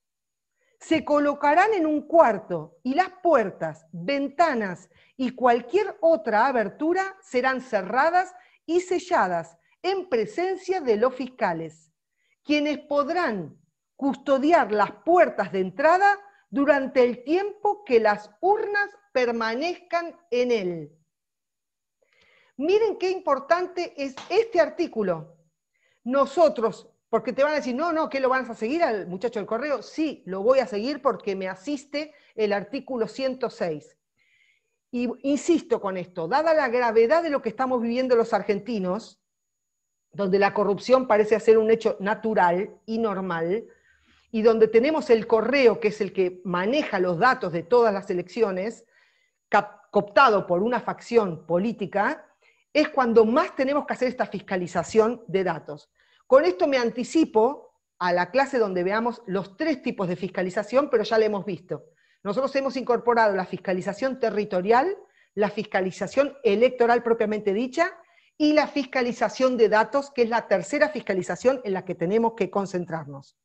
se colocarán en un cuarto y las puertas, ventanas y cualquier otra abertura serán cerradas y selladas en presencia de los fiscales, quienes podrán custodiar las puertas de entrada durante el tiempo que las urnas permanezcan en él. Miren qué importante es este artículo. Nosotros, porque te van a decir, no, no, ¿qué lo vas a seguir al muchacho del correo? Sí, lo voy a seguir porque me asiste el artículo ciento seis. Y insisto con esto, dada la gravedad de lo que estamos viviendo los argentinos, donde la corrupción parece ser un hecho natural y normal, y donde tenemos el correo, que es el que maneja los datos de todas las elecciones, cooptado por una facción política, es cuando más tenemos que hacer esta fiscalización de datos. Con esto me anticipo a la clase donde veamos los tres tipos de fiscalización, pero ya la hemos visto. Nosotros hemos incorporado la fiscalización territorial, la fiscalización electoral propiamente dicha, y la fiscalización de datos, que es la tercera fiscalización en la que tenemos que concentrarnos.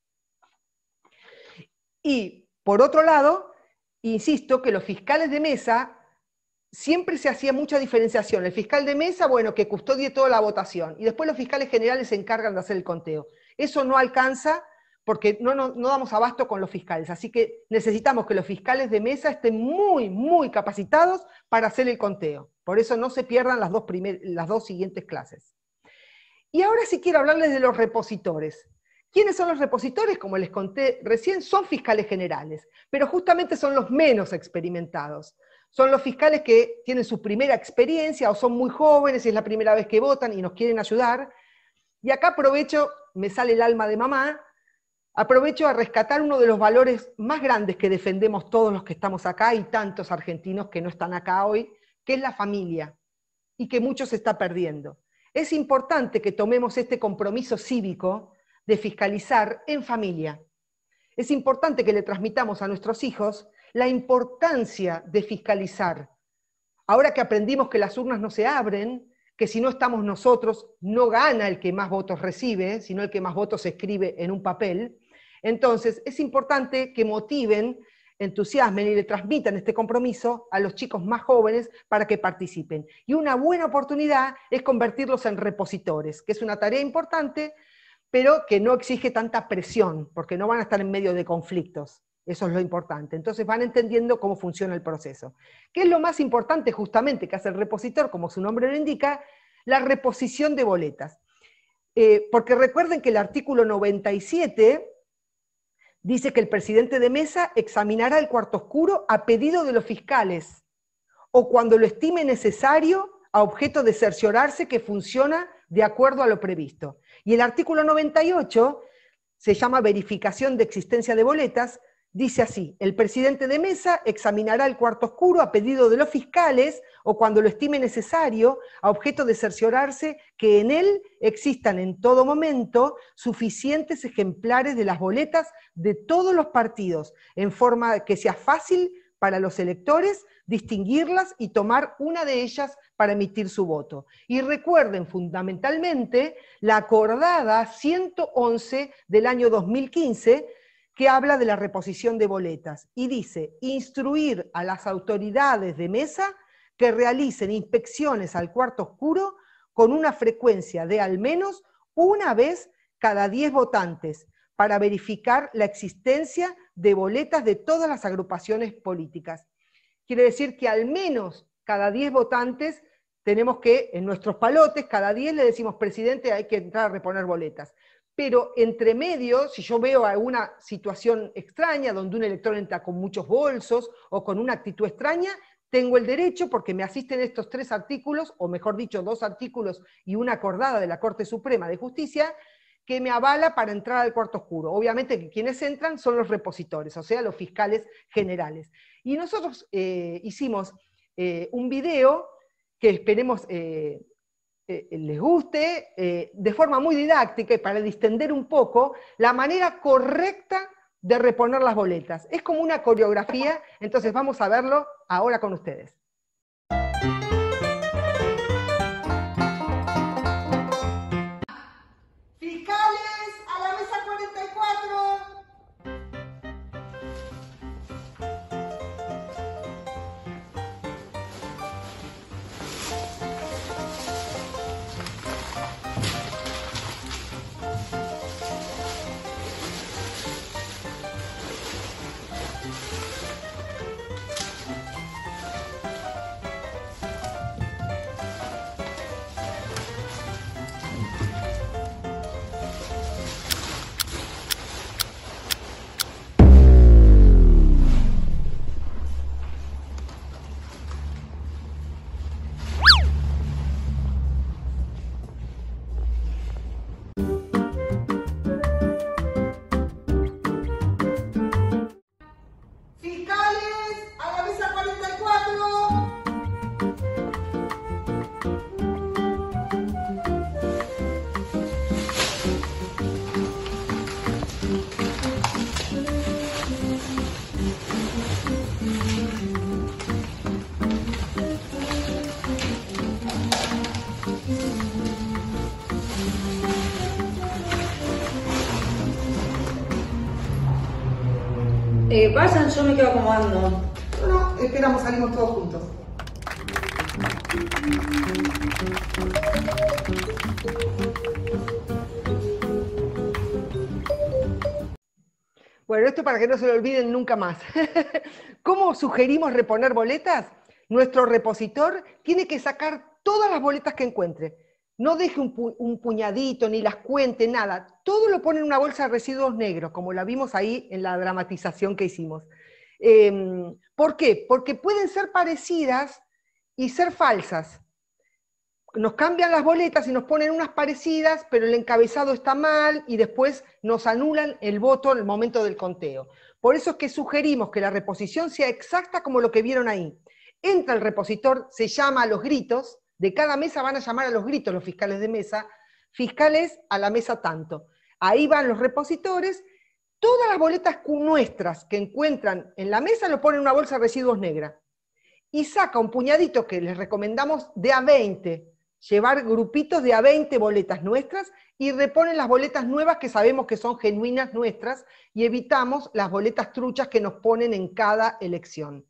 Y, por otro lado, insisto que los fiscales de mesa, siempre se hacía mucha diferenciación. El fiscal de mesa, bueno, que custodie toda la votación, y después los fiscales generales se encargan de hacer el conteo. Eso no alcanza porque no, no, no damos abasto con los fiscales, así que necesitamos que los fiscales de mesa estén muy, muy capacitados para hacer el conteo. Por eso no se pierdan las dos, primer, las dos siguientes clases. Y ahora sí quiero hablarles de los repositores. ¿Quiénes son los repositores? Como les conté recién, son fiscales generales, pero justamente son los menos experimentados. Son los fiscales que tienen su primera experiencia, o son muy jóvenes, y es la primera vez que votan, y nos quieren ayudar. Y acá aprovecho, me sale el alma de mamá, aprovecho a rescatar uno de los valores más grandes que defendemos todos los que estamos acá, y tantos argentinos que no están acá hoy, que es la familia, y que muchos se está perdiendo. Es importante que tomemos este compromiso cívico de fiscalizar en familia. Es importante que le transmitamos a nuestros hijos la importancia de fiscalizar. Ahora que aprendimos que las urnas no se abren, que si no estamos nosotros, no gana el que más votos recibe, sino el que más votos escribe en un papel. Entonces, es importante que motiven, entusiasmen y le transmitan este compromiso a los chicos más jóvenes para que participen. Y una buena oportunidad es convertirlos en repositores, que es una tarea importante, pero que no exige tanta presión, porque no van a estar en medio de conflictos. Eso es lo importante. Entonces van entendiendo cómo funciona el proceso. ¿Qué es lo más importante justamente que hace el repositor, como su nombre lo indica? La reposición de boletas. Eh, porque recuerden que el artículo noventa y siete dice que el presidente de mesa examinará el cuarto oscuro a pedido de los fiscales, o cuando lo estime necesario, a objeto de cerciorarse que funciona de acuerdo a lo previsto. Y el artículo noventa y ocho, se llama verificación de existencia de boletas, dice así: el presidente de mesa examinará el cuarto oscuro a pedido de los fiscales o cuando lo estime necesario, a objeto de cerciorarse que en él existan en todo momento suficientes ejemplares de las boletas de todos los partidos, en forma que sea fácil para los electores distinguirlas y tomar una de ellas para emitir su voto. Y recuerden fundamentalmente la acordada ciento once del año dos mil quince, que habla de la reposición de boletas, y dice: instruir a las autoridades de mesa que realicen inspecciones al cuarto oscuro con una frecuencia de al menos una vez cada diez votantes, para verificar la existencia de boletas de todas las agrupaciones políticas. Quiere decir que al menos cada diez votantes tenemos que, en nuestros palotes, cada diez le decimos: presidente, hay que entrar a reponer boletas. Pero entre medio, si yo veo alguna situación extraña, donde un elector entra con muchos bolsos o con una actitud extraña, tengo el derecho, porque me asisten estos tres artículos, o mejor dicho, dos artículos y una acordada de la Corte Suprema de Justicia, que me avala para entrar al cuarto oscuro. Obviamente que quienes entran son los repositores, o sea, los fiscales generales. Y nosotros eh, hicimos eh, un video que esperemos eh, eh, les guste, eh, de forma muy didáctica y para distender un poco la manera correcta de reponer las boletas. Es como una coreografía, entonces vamos a verlo ahora con ustedes. Eh, vayan, yo me quedo acomodando. No, esperamos, salimos todos juntos. Bueno, esto para que no se lo olviden nunca más. ¿Cómo sugerimos reponer boletas? Nuestro repositor tiene que sacar todas las boletas que encuentre. No deje un, pu un puñadito, ni las cuente, nada. Todo lo pone en una bolsa de residuos negros, como la vimos ahí en la dramatización que hicimos. Eh, ¿Por qué? Porque pueden ser parecidas y ser falsas. Nos cambian las boletas y nos ponen unas parecidas, pero el encabezado está mal y después nos anulan el voto en el momento del conteo. Por eso es que sugerimos que la reposición sea exacta como lo que vieron ahí. Entra el repositor, se llama a los gritos. De cada mesa van a llamar a los gritos los fiscales de mesa, fiscales a la mesa tanto. Ahí van los repositores, todas las boletas nuestras que encuentran en la mesa lo ponen en una bolsa de residuos negra. Y saca un puñadito que les recomendamos de a veinte, llevar grupitos de a veinte boletas nuestras y reponen las boletas nuevas que sabemos que son genuinas nuestras y evitamos las boletas truchas que nos ponen en cada elección.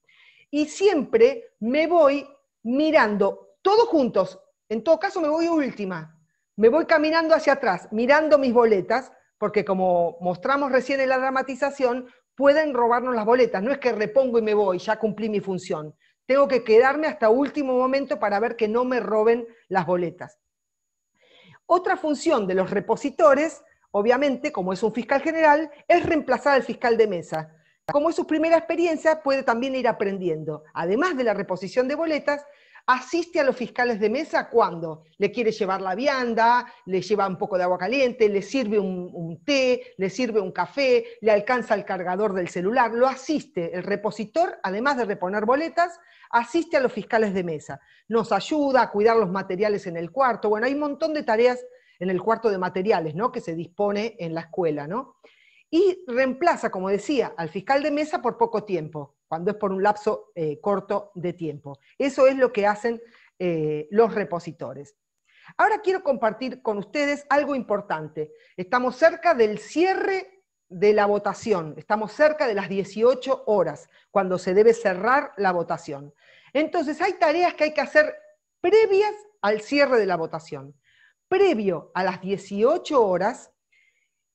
Y siempre me voy mirando todos juntos, en todo caso me voy última, me voy caminando hacia atrás, mirando mis boletas, porque como mostramos recién en la dramatización, pueden robarnos las boletas, no es que repongo y me voy, ya cumplí mi función. Tengo que quedarme hasta último momento para ver que no me roben las boletas. Otra función de los repositores, obviamente, como es un fiscal general, es reemplazar al fiscal de mesa. Como es su primera experiencia, puede también ir aprendiendo. Además de la reposición de boletas, asiste a los fiscales de mesa cuando le quiere llevar la vianda, le lleva un poco de agua caliente, le sirve un, un té, le sirve un café, le alcanza el cargador del celular, lo asiste. El repositor, además de reponer boletas, asiste a los fiscales de mesa. Nos ayuda a cuidar los materiales en el cuarto. Bueno, hay un montón de tareas en el cuarto de materiales, ¿no?, que se dispone en la escuela, ¿no? Y reemplaza, como decía, al fiscal de mesa por poco tiempo, cuando es por un lapso eh, corto de tiempo. Eso es lo que hacen eh, los repositores. Ahora quiero compartir con ustedes algo importante. Estamos cerca del cierre de la votación, estamos cerca de las dieciocho horas, cuando se debe cerrar la votación. Entonces hay tareas que hay que hacer previas al cierre de la votación. Previo a las dieciocho horas,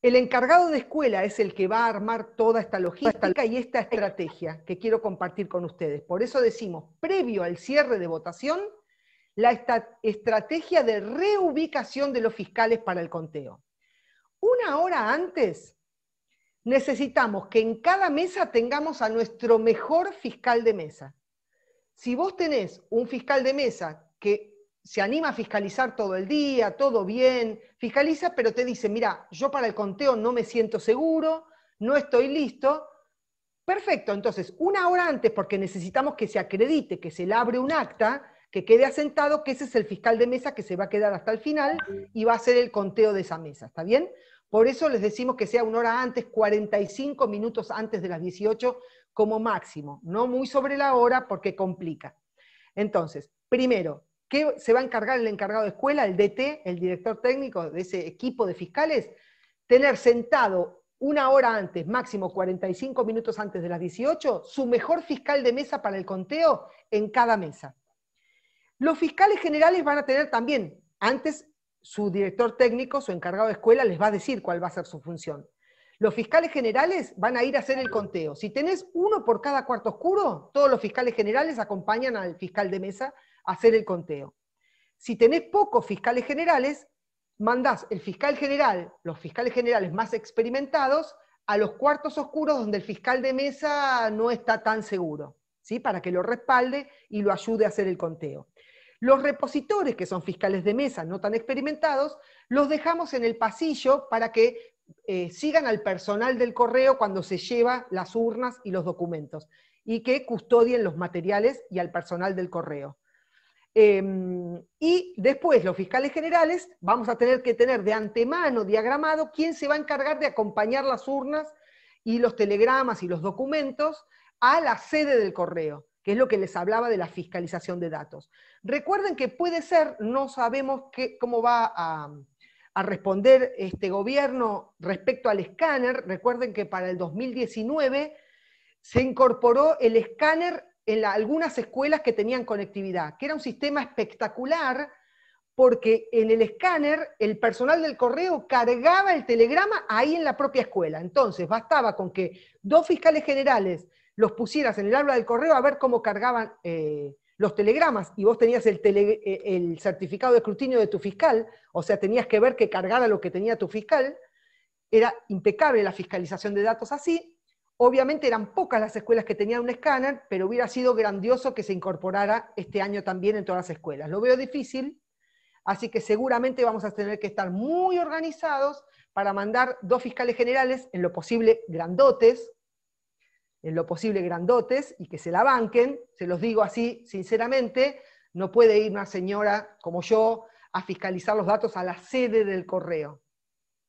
el encargado de escuela es el que va a armar toda esta logística y esta estrategia que quiero compartir con ustedes. Por eso decimos, previo al cierre de votación, la estrategia de reubicación de los fiscales para el conteo. Una hora antes, necesitamos que en cada mesa tengamos a nuestro mejor fiscal de mesa. Si vos tenés un fiscal de mesa que se anima a fiscalizar todo el día, todo bien, fiscaliza, pero te dice, mira, yo para el conteo no me siento seguro, no estoy listo, perfecto, entonces, una hora antes, porque necesitamos que se acredite, que se labre un acta, que quede asentado que ese es el fiscal de mesa que se va a quedar hasta el final y va a hacer el conteo de esa mesa, ¿está bien? Por eso les decimos que sea una hora antes, cuarenta y cinco minutos antes de las dieciocho como máximo, no muy sobre la hora porque complica. Entonces, primero, ¿qué se va a encargar el encargado de escuela, el D T, el director técnico de ese equipo de fiscales? Tener sentado una hora antes, máximo cuarenta y cinco minutos antes de las dieciocho, su mejor fiscal de mesa para el conteo en cada mesa. Los fiscales generales van a tener también, antes su director técnico, su encargado de escuela, les va a decir cuál va a ser su función. Los fiscales generales van a ir a hacer el conteo. Si tenés uno por cada cuarto oscuro, todos los fiscales generales acompañan al fiscal de mesa a hacer el conteo. Si tenés pocos fiscales generales, mandás el fiscal general, los fiscales generales más experimentados, a los cuartos oscuros donde el fiscal de mesa no está tan seguro, ¿sí? Para que lo respalde y lo ayude a hacer el conteo. Los repositores, que son fiscales de mesa no tan experimentados, los dejamos en el pasillo para que eh, sigan al personal del correo cuando se lleva las urnas y los documentos, y que custodien los materiales y al personal del correo. Eh, y después, los fiscales generales, vamos a tener que tener de antemano diagramado quién se va a encargar de acompañar las urnas y los telegramas y los documentos a la sede del correo, que es lo que les hablaba de la fiscalización de datos. Recuerden que puede ser, no sabemos qué, cómo va a, a responder este gobierno respecto al escáner, recuerden que para el dos mil diecinueve se incorporó el escáner en la, algunas escuelas que tenían conectividad, que era un sistema espectacular, porque en el escáner el personal del correo cargaba el telegrama ahí en la propia escuela. Entonces bastaba con que dos fiscales generales los pusieras en el aula del correo a ver cómo cargaban eh, los telegramas, y vos tenías el, tele, el certificado de escrutinio de tu fiscal, o sea, tenías que ver que cargara lo que tenía tu fiscal. Era impecable la fiscalización de datos así. Obviamente eran pocas las escuelas que tenían un escáner, pero hubiera sido grandioso que se incorporara este año también en todas las escuelas. Lo veo difícil, así que seguramente vamos a tener que estar muy organizados para mandar dos fiscales generales, en lo posible grandotes, en lo posible grandotes, y que se la banquen, se los digo así sinceramente, no puede ir una señora como yo a fiscalizar los datos a la sede del correo.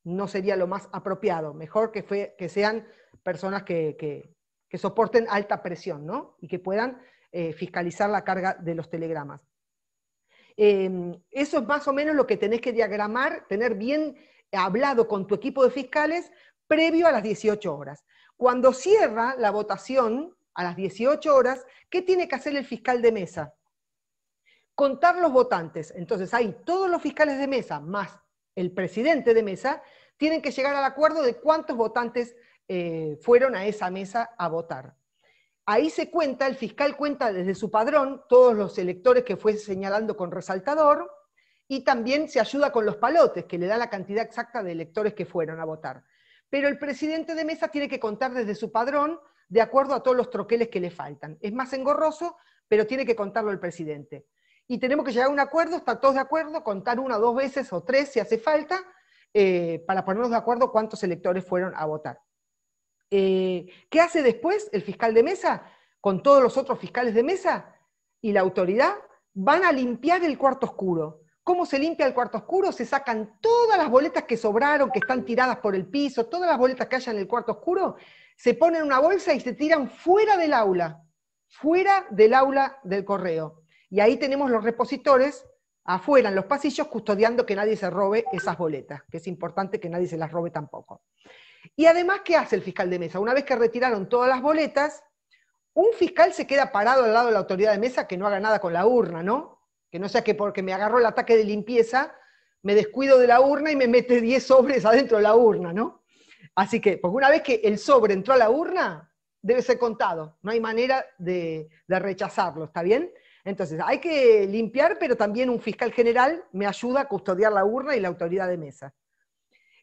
No sería lo más apropiado, mejor que, fue, que sean personas que, que, que soporten alta presión, ¿no? Y que puedan eh, fiscalizar la carga de los telegramas. Eh, eso es más o menos lo que tenés que diagramar, tener bien hablado con tu equipo de fiscales previo a las dieciocho horas. Cuando cierra la votación a las dieciocho horas, ¿qué tiene que hacer el fiscal de mesa? Contar los votantes. Entonces ahí todos los fiscales de mesa más el presidente de mesa tienen que llegar al acuerdo de cuántos votantes Eh, fueron a esa mesa a votar. Ahí se cuenta, el fiscal cuenta desde su padrón todos los electores que fue señalando con resaltador, y también se ayuda con los palotes, que le da la cantidad exacta de electores que fueron a votar. Pero el presidente de mesa tiene que contar desde su padrón de acuerdo a todos los troqueles que le faltan. Es más engorroso, pero tiene que contarlo el presidente. Y tenemos que llegar a un acuerdo, estar todos de acuerdo, contar una o dos veces o tres si hace falta, eh, para ponernos de acuerdo cuántos electores fueron a votar. Eh, ¿Qué hace después el fiscal de mesa? Con todos los otros fiscales de mesa y la autoridad, van a limpiar el cuarto oscuro. ¿Cómo se limpia el cuarto oscuro? Se sacan todas las boletas que sobraron, que están tiradas por el piso, todas las boletas que haya en el cuarto oscuro, se ponen en una bolsa y se tiran fuera del aula, fuera del aula del correo. Y ahí tenemos los repositores afuera, en los pasillos, custodiando que nadie se robe esas boletas, que es importante que nadie se las robe tampoco. Y además, ¿qué hace el fiscal de mesa? Una vez que retiraron todas las boletas, un fiscal se queda parado al lado de la autoridad de mesa que no haga nada con la urna, ¿no? Que no sea que porque me agarró el ataque de limpieza, me descuido de la urna y me mete diez sobres adentro de la urna, ¿no? Así que, porque una vez que el sobre entró a la urna, debe ser contado, no hay manera de, de rechazarlo, ¿está bien? Entonces, hay que limpiar, pero también un fiscal general me ayuda a custodiar la urna y la autoridad de mesa.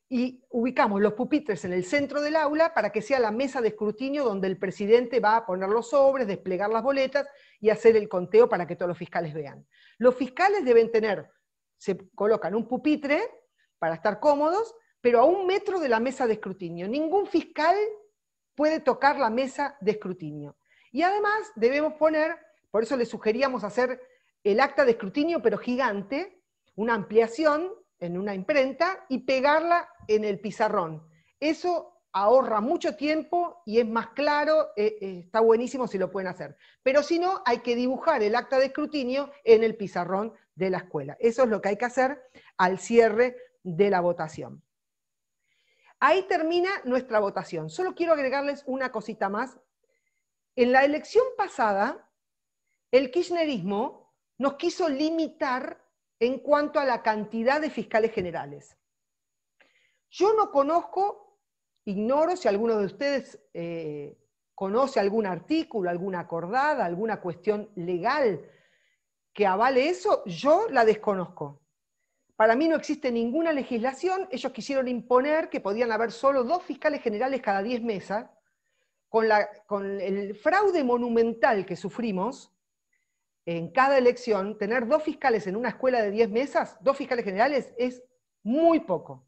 y ubicamos los pupitres en el centro del aula para que sea la mesa de escrutinio donde el presidente va a poner los sobres, desplegar las boletas y hacer el conteo para que todos los fiscales vean. Los fiscales deben tener, se colocan un pupitre para estar cómodos, pero a un metro de la mesa de escrutinio. Ningún fiscal puede tocar la mesa de escrutinio. Y además debemos poner, por eso le sugeríamos hacer el acta de escrutinio, pero gigante, una ampliación en una imprenta y pegarla en el pizarrón. Eso ahorra mucho tiempo y es más claro, eh, eh, está buenísimo si lo pueden hacer. Pero si no, hay que dibujar el acta de escrutinio en el pizarrón de la escuela. Eso es lo que hay que hacer al cierre de la votación. Ahí termina nuestra votación. Solo quiero agregarles una cosita más. En la elección pasada, el kirchnerismo nos quiso limitar en cuanto a la cantidad de fiscales generales. Yo no conozco, ignoro si alguno de ustedes eh, conoce algún artículo, alguna acordada, alguna cuestión legal que avale eso, yo la desconozco. Para mí no existe ninguna legislación, ellos quisieron imponer que podían haber solo dos fiscales generales cada diez mesas, con, la, con el fraude monumental que sufrimos en cada elección, tener dos fiscales en una escuela de diez mesas, dos fiscales generales, es muy poco.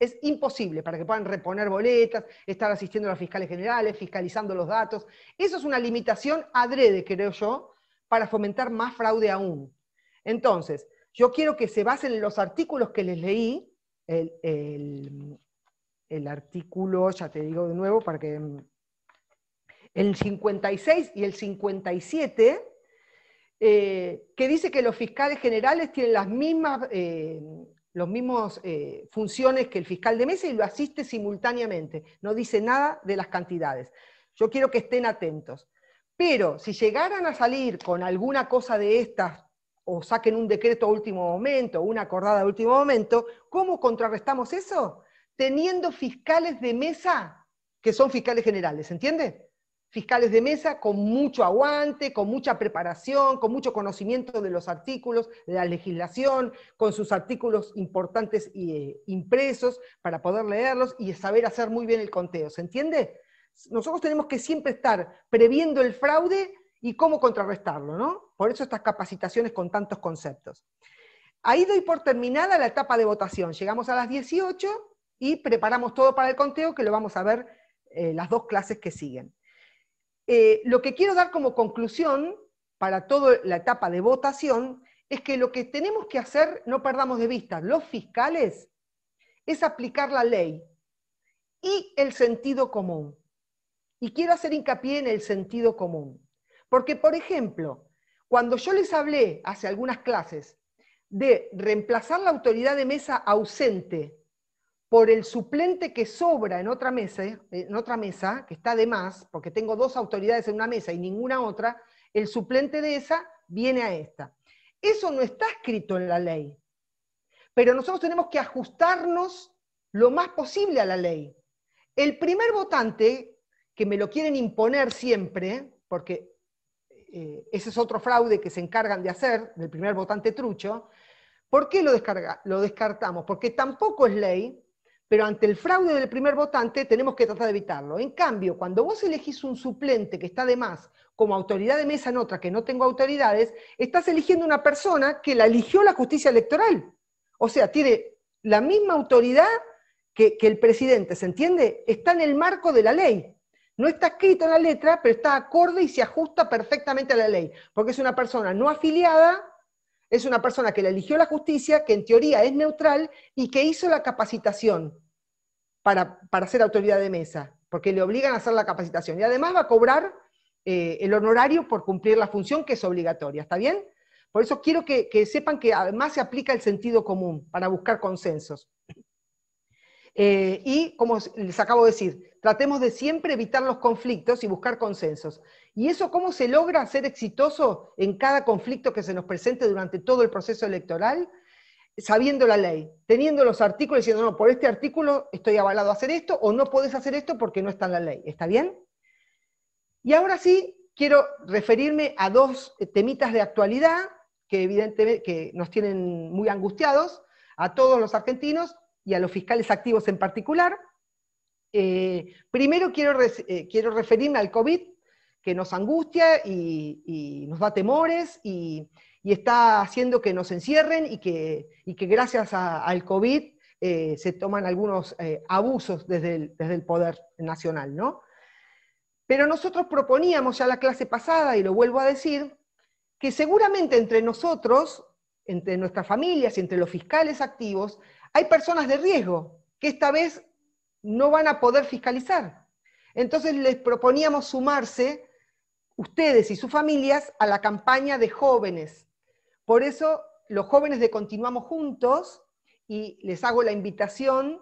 Es imposible para que puedan reponer boletas, estar asistiendo a los fiscales generales, fiscalizando los datos. Eso es una limitación adrede, creo yo, para fomentar más fraude aún. Entonces, yo quiero que se basen en los artículos que les leí, el, el, el artículo, ya te digo de nuevo, para que el cincuenta y seis y el cincuenta y siete... Eh, que dice que los fiscales generales tienen las mismas eh, los mismos, eh, funciones que el fiscal de mesa y lo asiste simultáneamente. No dice nada de las cantidades. Yo quiero que estén atentos. Pero si llegaran a salir con alguna cosa de estas, o saquen un decreto a último momento, una acordada a último momento, ¿cómo contrarrestamos eso? Teniendo fiscales de mesa que son fiscales generales, ¿entiende? Fiscales de mesa con mucho aguante, con mucha preparación, con mucho conocimiento de los artículos, de la legislación, con sus artículos importantes y, eh, impresos para poder leerlos y saber hacer muy bien el conteo, ¿se entiende? Nosotros tenemos que siempre estar previendo el fraude y cómo contrarrestarlo, ¿no? Por eso estas capacitaciones con tantos conceptos. Ahí doy por terminada la etapa de votación. Llegamos a las dieciocho y preparamos todo para el conteo, que lo vamos a ver eh, las dos clases que siguen. Eh, lo que quiero dar como conclusión para toda la etapa de votación es que lo que tenemos que hacer, no perdamos de vista, los fiscales, es aplicar la ley y el sentido común. Y quiero hacer hincapié en el sentido común. Porque, por ejemplo, cuando yo les hablé hace algunas clases de reemplazar la autoridad de mesa ausente por el suplente que sobra en otra mesa, en otra mesa, que está de más, porque tengo dos autoridades en una mesa y ninguna otra, el suplente de esa viene a esta. Eso no está escrito en la ley, pero nosotros tenemos que ajustarnos lo más posible a la ley. El primer votante, que me lo quieren imponer siempre, porque eh, ese es otro fraude que se encargan de hacer, del primer votante trucho, ¿por qué lo, descarga, lo descartamos? Porque tampoco es ley, pero ante el fraude del primer votante tenemos que tratar de evitarlo. En cambio, cuando vos elegís un suplente que está de más como autoridad de mesa en otra que no tengo autoridades, estás eligiendo una persona que la eligió la justicia electoral. O sea, tiene la misma autoridad que, que el presidente, ¿se entiende? Está en el marco de la ley. No está escrito en la letra, pero está acorde y se ajusta perfectamente a la ley. Porque es una persona no afiliada, es una persona que la eligió la justicia, que en teoría es neutral y que hizo la capacitación para, para ser autoridad de mesa, porque le obligan a hacer la capacitación. Y además va a cobrar eh, el honorario por cumplir la función que es obligatoria, ¿está bien? Por eso quiero que, que sepan que además se aplica el sentido común para buscar consensos. Eh, y, como les acabo de decir, tratemos de siempre evitar los conflictos y buscar consensos. ¿Y eso cómo se logra ser exitoso en cada conflicto que se nos presente durante todo el proceso electoral? Sabiendo la ley, teniendo los artículos, diciendo, no, por este artículo estoy avalado a hacer esto, o no podés hacer esto porque no está en la ley. ¿Está bien? Y ahora sí, quiero referirme a dos temitas de actualidad que evidentemente que nos tienen muy angustiados a todos los argentinos, y a los fiscales activos en particular. Eh, primero quiero, eh, quiero referirme al COVID, que nos angustia y, y nos da temores, y, y está haciendo que nos encierren, y que, y que gracias a, al COVID eh, se toman algunos eh, abusos desde el, desde el Poder Nacional, ¿no? Pero nosotros proponíamos ya la clase pasada, y lo vuelvo a decir, que seguramente entre nosotros, entre nuestras familias y entre los fiscales activos, hay personas de riesgo que esta vez no van a poder fiscalizar. Entonces les proponíamos sumarse, ustedes y sus familias, a la campaña de jóvenes. Por eso los jóvenes de Continuamos Juntos, y les hago la invitación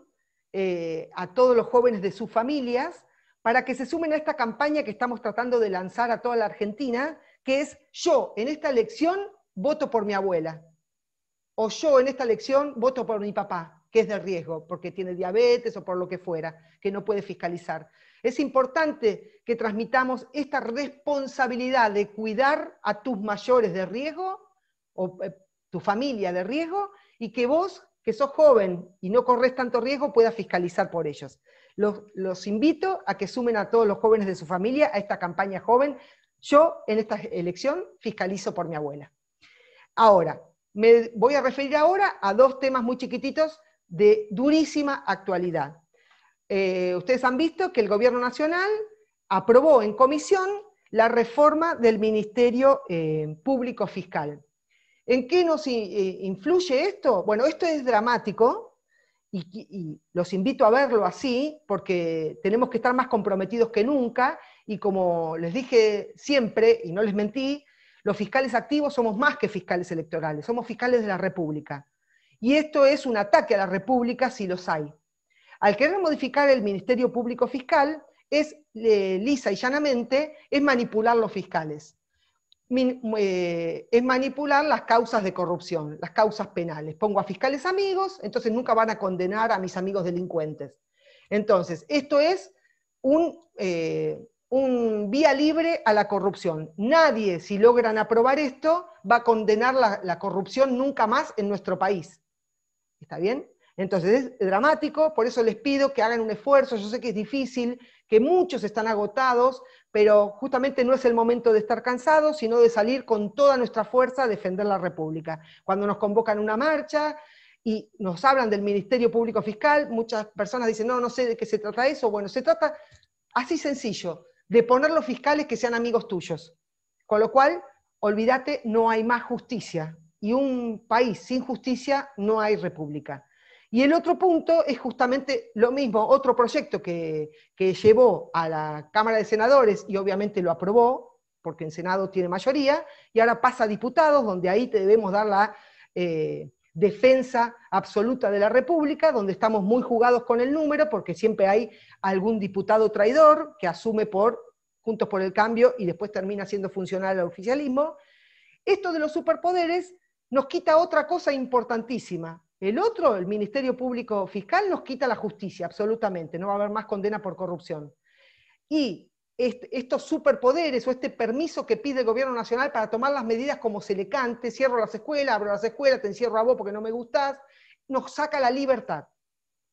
eh, a todos los jóvenes de sus familias, para que se sumen a esta campaña que estamos tratando de lanzar a toda la Argentina, que es: yo en esta elección voto por mi abuela, o yo en esta elección voto por mi papá, que es de riesgo, porque tiene diabetes o por lo que fuera, que no puede fiscalizar. Es importante que transmitamos esta responsabilidad de cuidar a tus mayores de riesgo, o eh, tu familia de riesgo, y que vos, que sos joven y no corres tanto riesgo, puedas fiscalizar por ellos. Los, los invito a que sumen a todos los jóvenes de su familia a esta campaña joven. Yo, en esta elección, fiscalizo por mi abuela. Ahora, me voy a referir ahora a dos temas muy chiquititos de durísima actualidad. Eh, ustedes han visto que el Gobierno Nacional aprobó en comisión la reforma del Ministerio eh, Público Fiscal. ¿En qué nos influye esto? Bueno, esto es dramático. Y, y los invito a verlo así, porque tenemos que estar más comprometidos que nunca, y como les dije siempre, y no les mentí, los fiscales activos somos más que fiscales electorales, somos fiscales de la República. Y esto es un ataque a la República si los hay. Al querer modificar el Ministerio Público Fiscal, es eh, lisa y llanamente, es manipular los fiscales. Min, eh, es manipular las causas de corrupción, las causas penales. Pongo a fiscales amigos, entonces nunca van a condenar a mis amigos delincuentes. Entonces, esto es un, eh, un vía libre a la corrupción. Nadie, si logran aprobar esto, va a condenar la, la corrupción nunca más en nuestro país. ¿Está bien? Entonces es dramático, por eso les pido que hagan un esfuerzo. Yo sé que es difícil, que muchos están agotados, pero justamente no es el momento de estar cansados, sino de salir con toda nuestra fuerza a defender la República. Cuando nos convocan a una marcha y nos hablan del Ministerio Público Fiscal, muchas personas dicen, no, no sé de qué se trata eso. Bueno, se trata, así sencillo, de poner los fiscales que sean amigos tuyos. Con lo cual, olvídate, no hay más justicia. Y un país sin justicia no hay república. Y el otro punto es justamente lo mismo, otro proyecto que, que llevó a la Cámara de Senadores, y obviamente lo aprobó, porque en Senado tiene mayoría, y ahora pasa a diputados, donde ahí te debemos dar la eh, defensa absoluta de la República, donde estamos muy jugados con el número, porque siempre hay algún diputado traidor que asume por Juntos por el Cambio y después termina siendo funcional al oficialismo. Esto de los superpoderes nos quita otra cosa importantísima. El otro, el Ministerio Público Fiscal, nos quita la justicia, absolutamente. No va a haber más condena por corrupción. Y este, estos superpoderes, o este permiso que pide el Gobierno Nacional para tomar las medidas como se le cante, cierro las escuelas, abro las escuelas, te encierro a vos porque no me gustás, nos saca la libertad.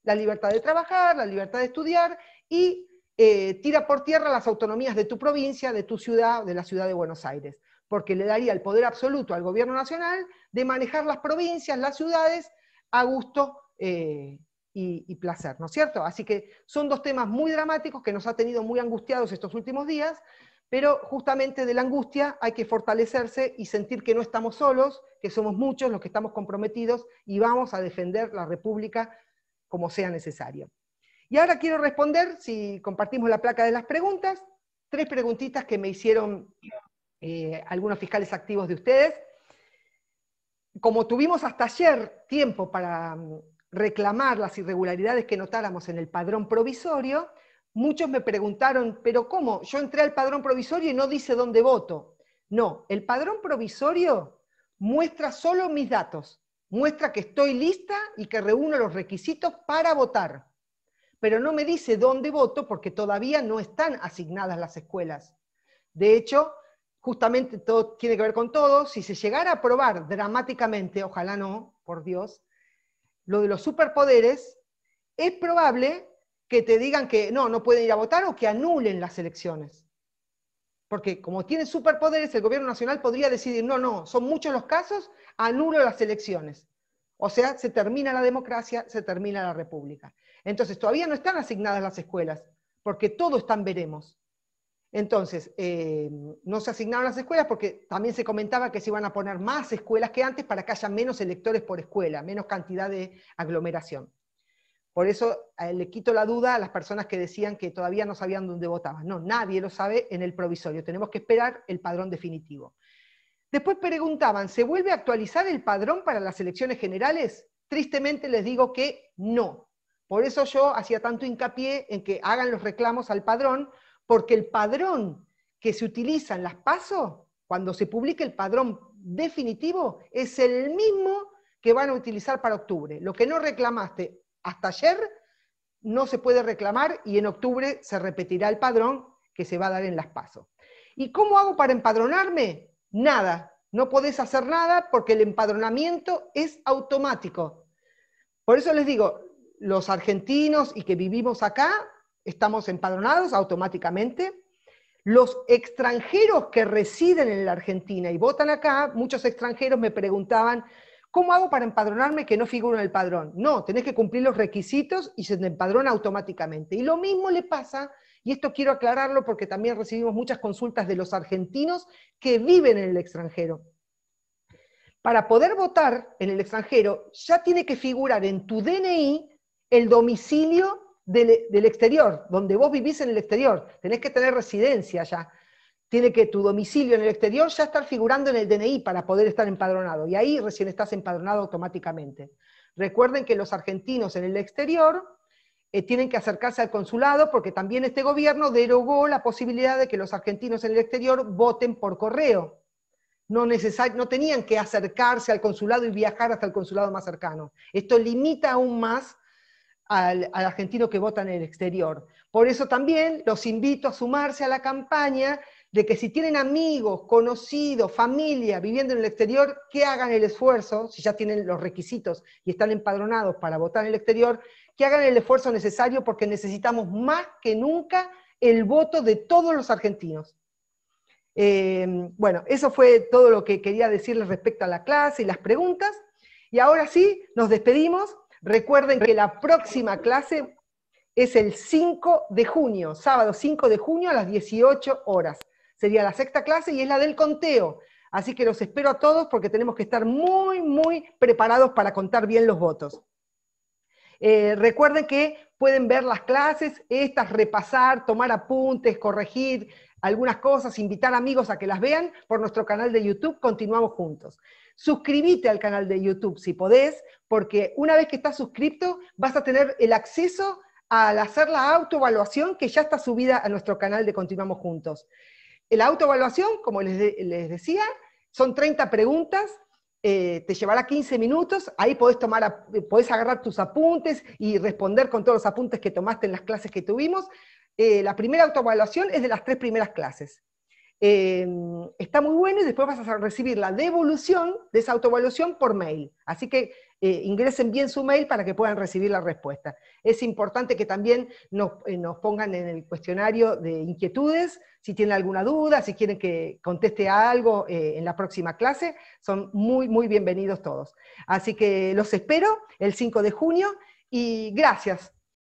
La libertad de trabajar, la libertad de estudiar, y eh, tira por tierra las autonomías de tu provincia, de tu ciudad, de la Ciudad de Buenos Aires. Porque le daría el poder absoluto al Gobierno Nacional de manejar las provincias, las ciudades, a gusto eh, y, y placer, ¿no es cierto? Así que son dos temas muy dramáticos que nos ha tenido muy angustiados estos últimos días, pero justamente de la angustia hay que fortalecerse y sentir que no estamos solos, que somos muchos los que estamos comprometidos y vamos a defender la República como sea necesario. Y ahora quiero responder, si compartimos la placa de las preguntas, tres preguntitas que me hicieron eh, algunos fiscales activos de ustedes. Como tuvimos hasta ayer tiempo para reclamar las irregularidades que notáramos en el padrón provisorio, muchos me preguntaron, ¿pero cómo? Yo entré al padrón provisorio y no dice dónde voto. No, el padrón provisorio muestra solo mis datos, muestra que estoy lista y que reúno los requisitos para votar, pero no me dice dónde voto porque todavía no están asignadas las escuelas. De hecho, justamente todo tiene que ver con todo. Si se llegara a aprobar dramáticamente, ojalá no, por Dios, lo de los superpoderes, es probable que te digan que no, no pueden ir a votar o que anulen las elecciones. Porque como tienen superpoderes, el gobierno nacional podría decidir, no, no, son muchos los casos, anulo las elecciones. O sea, se termina la democracia, se termina la república. Entonces, todavía no están asignadas las escuelas, porque todo está en veremos. Entonces, eh, no se asignaron las escuelas porque también se comentaba que se iban a poner más escuelas que antes para que haya menos electores por escuela, menos cantidad de aglomeración. Por eso eh, le quito la duda a las personas que decían que todavía no sabían dónde votaban. No, nadie lo sabe en el provisorio, tenemos que esperar el padrón definitivo. Después preguntaban, ¿se vuelve a actualizar el padrón para las elecciones generales? Tristemente les digo que no. Por eso yo hacía tanto hincapié en que hagan los reclamos al padrón, porque el padrón que se utiliza en las PASO, cuando se publique el padrón definitivo, es el mismo que van a utilizar para octubre. Lo que no reclamaste hasta ayer no se puede reclamar y en octubre se repetirá el padrón que se va a dar en las PASO. ¿Y cómo hago para empadronarme? Nada. No podés hacer nada porque el empadronamiento es automático. Por eso les digo, los argentinos y que vivimos acá, estamos empadronados automáticamente. Los extranjeros que residen en la Argentina y votan acá, muchos extranjeros me preguntaban, ¿cómo hago para empadronarme que no figuro en el padrón? No, tenés que cumplir los requisitos y se te empadrona automáticamente. Y lo mismo le pasa, y esto quiero aclararlo porque también recibimos muchas consultas de los argentinos que viven en el extranjero. Para poder votar en el extranjero, ya tiene que figurar en tu D N I el domicilio Del, del exterior, donde vos vivís en el exterior, tenés que tener residencia ya, tiene que tu domicilio en el exterior ya estar figurando en el D N I para poder estar empadronado, y ahí recién estás empadronado automáticamente. Recuerden que los argentinos en el exterior eh, tienen que acercarse al consulado, porque también este gobierno derogó la posibilidad de que los argentinos en el exterior voten por correo. No, necesar, no tenían que acercarse al consulado y viajar hasta el consulado más cercano. Esto limita aún más Al, al argentino que vota en el exterior. Por eso también los invito a sumarse a la campaña de que si tienen amigos, conocidos, familia viviendo en el exterior, que hagan el esfuerzo, si ya tienen los requisitos y están empadronados para votar en el exterior, que hagan el esfuerzo necesario porque necesitamos más que nunca el voto de todos los argentinos. Eh, bueno, eso fue todo lo que quería decirles respecto a la clase y las preguntas, y ahora sí, nos despedimos. Recuerden que la próxima clase es el cinco de junio, sábado cinco de junio a las dieciocho horas. Sería la sexta clase y es la del conteo. Así que los espero a todos porque tenemos que estar muy, muy preparados para contar bien los votos. Eh, recuerden que pueden ver las clases, estas, repasar, tomar apuntes, corregir algunas cosas, invitar amigos a que las vean por nuestro canal de YouTube, Continuamos Juntos. Suscríbete al canal de YouTube si podés, porque una vez que estás suscrito vas a tener el acceso al hacer la autoevaluación que ya está subida a nuestro canal de Continuamos Juntos. La autoevaluación, como les, de, les decía, son treinta preguntas, eh, te llevará quince minutos, ahí podés, tomar, podés agarrar tus apuntes y responder con todos los apuntes que tomaste en las clases que tuvimos. Eh, la primera autoevaluación es de las tres primeras clases. Eh, está muy bueno y después vas a recibir la devolución de esa autoevaluación por mail. Así que eh, ingresen bien su mail para que puedan recibir la respuesta. Es importante que también nos, eh, nos pongan en el cuestionario de inquietudes, si tienen alguna duda, si quieren que conteste a algo eh, en la próxima clase, son muy, muy bienvenidos todos. Así que los espero el cinco de junio y gracias.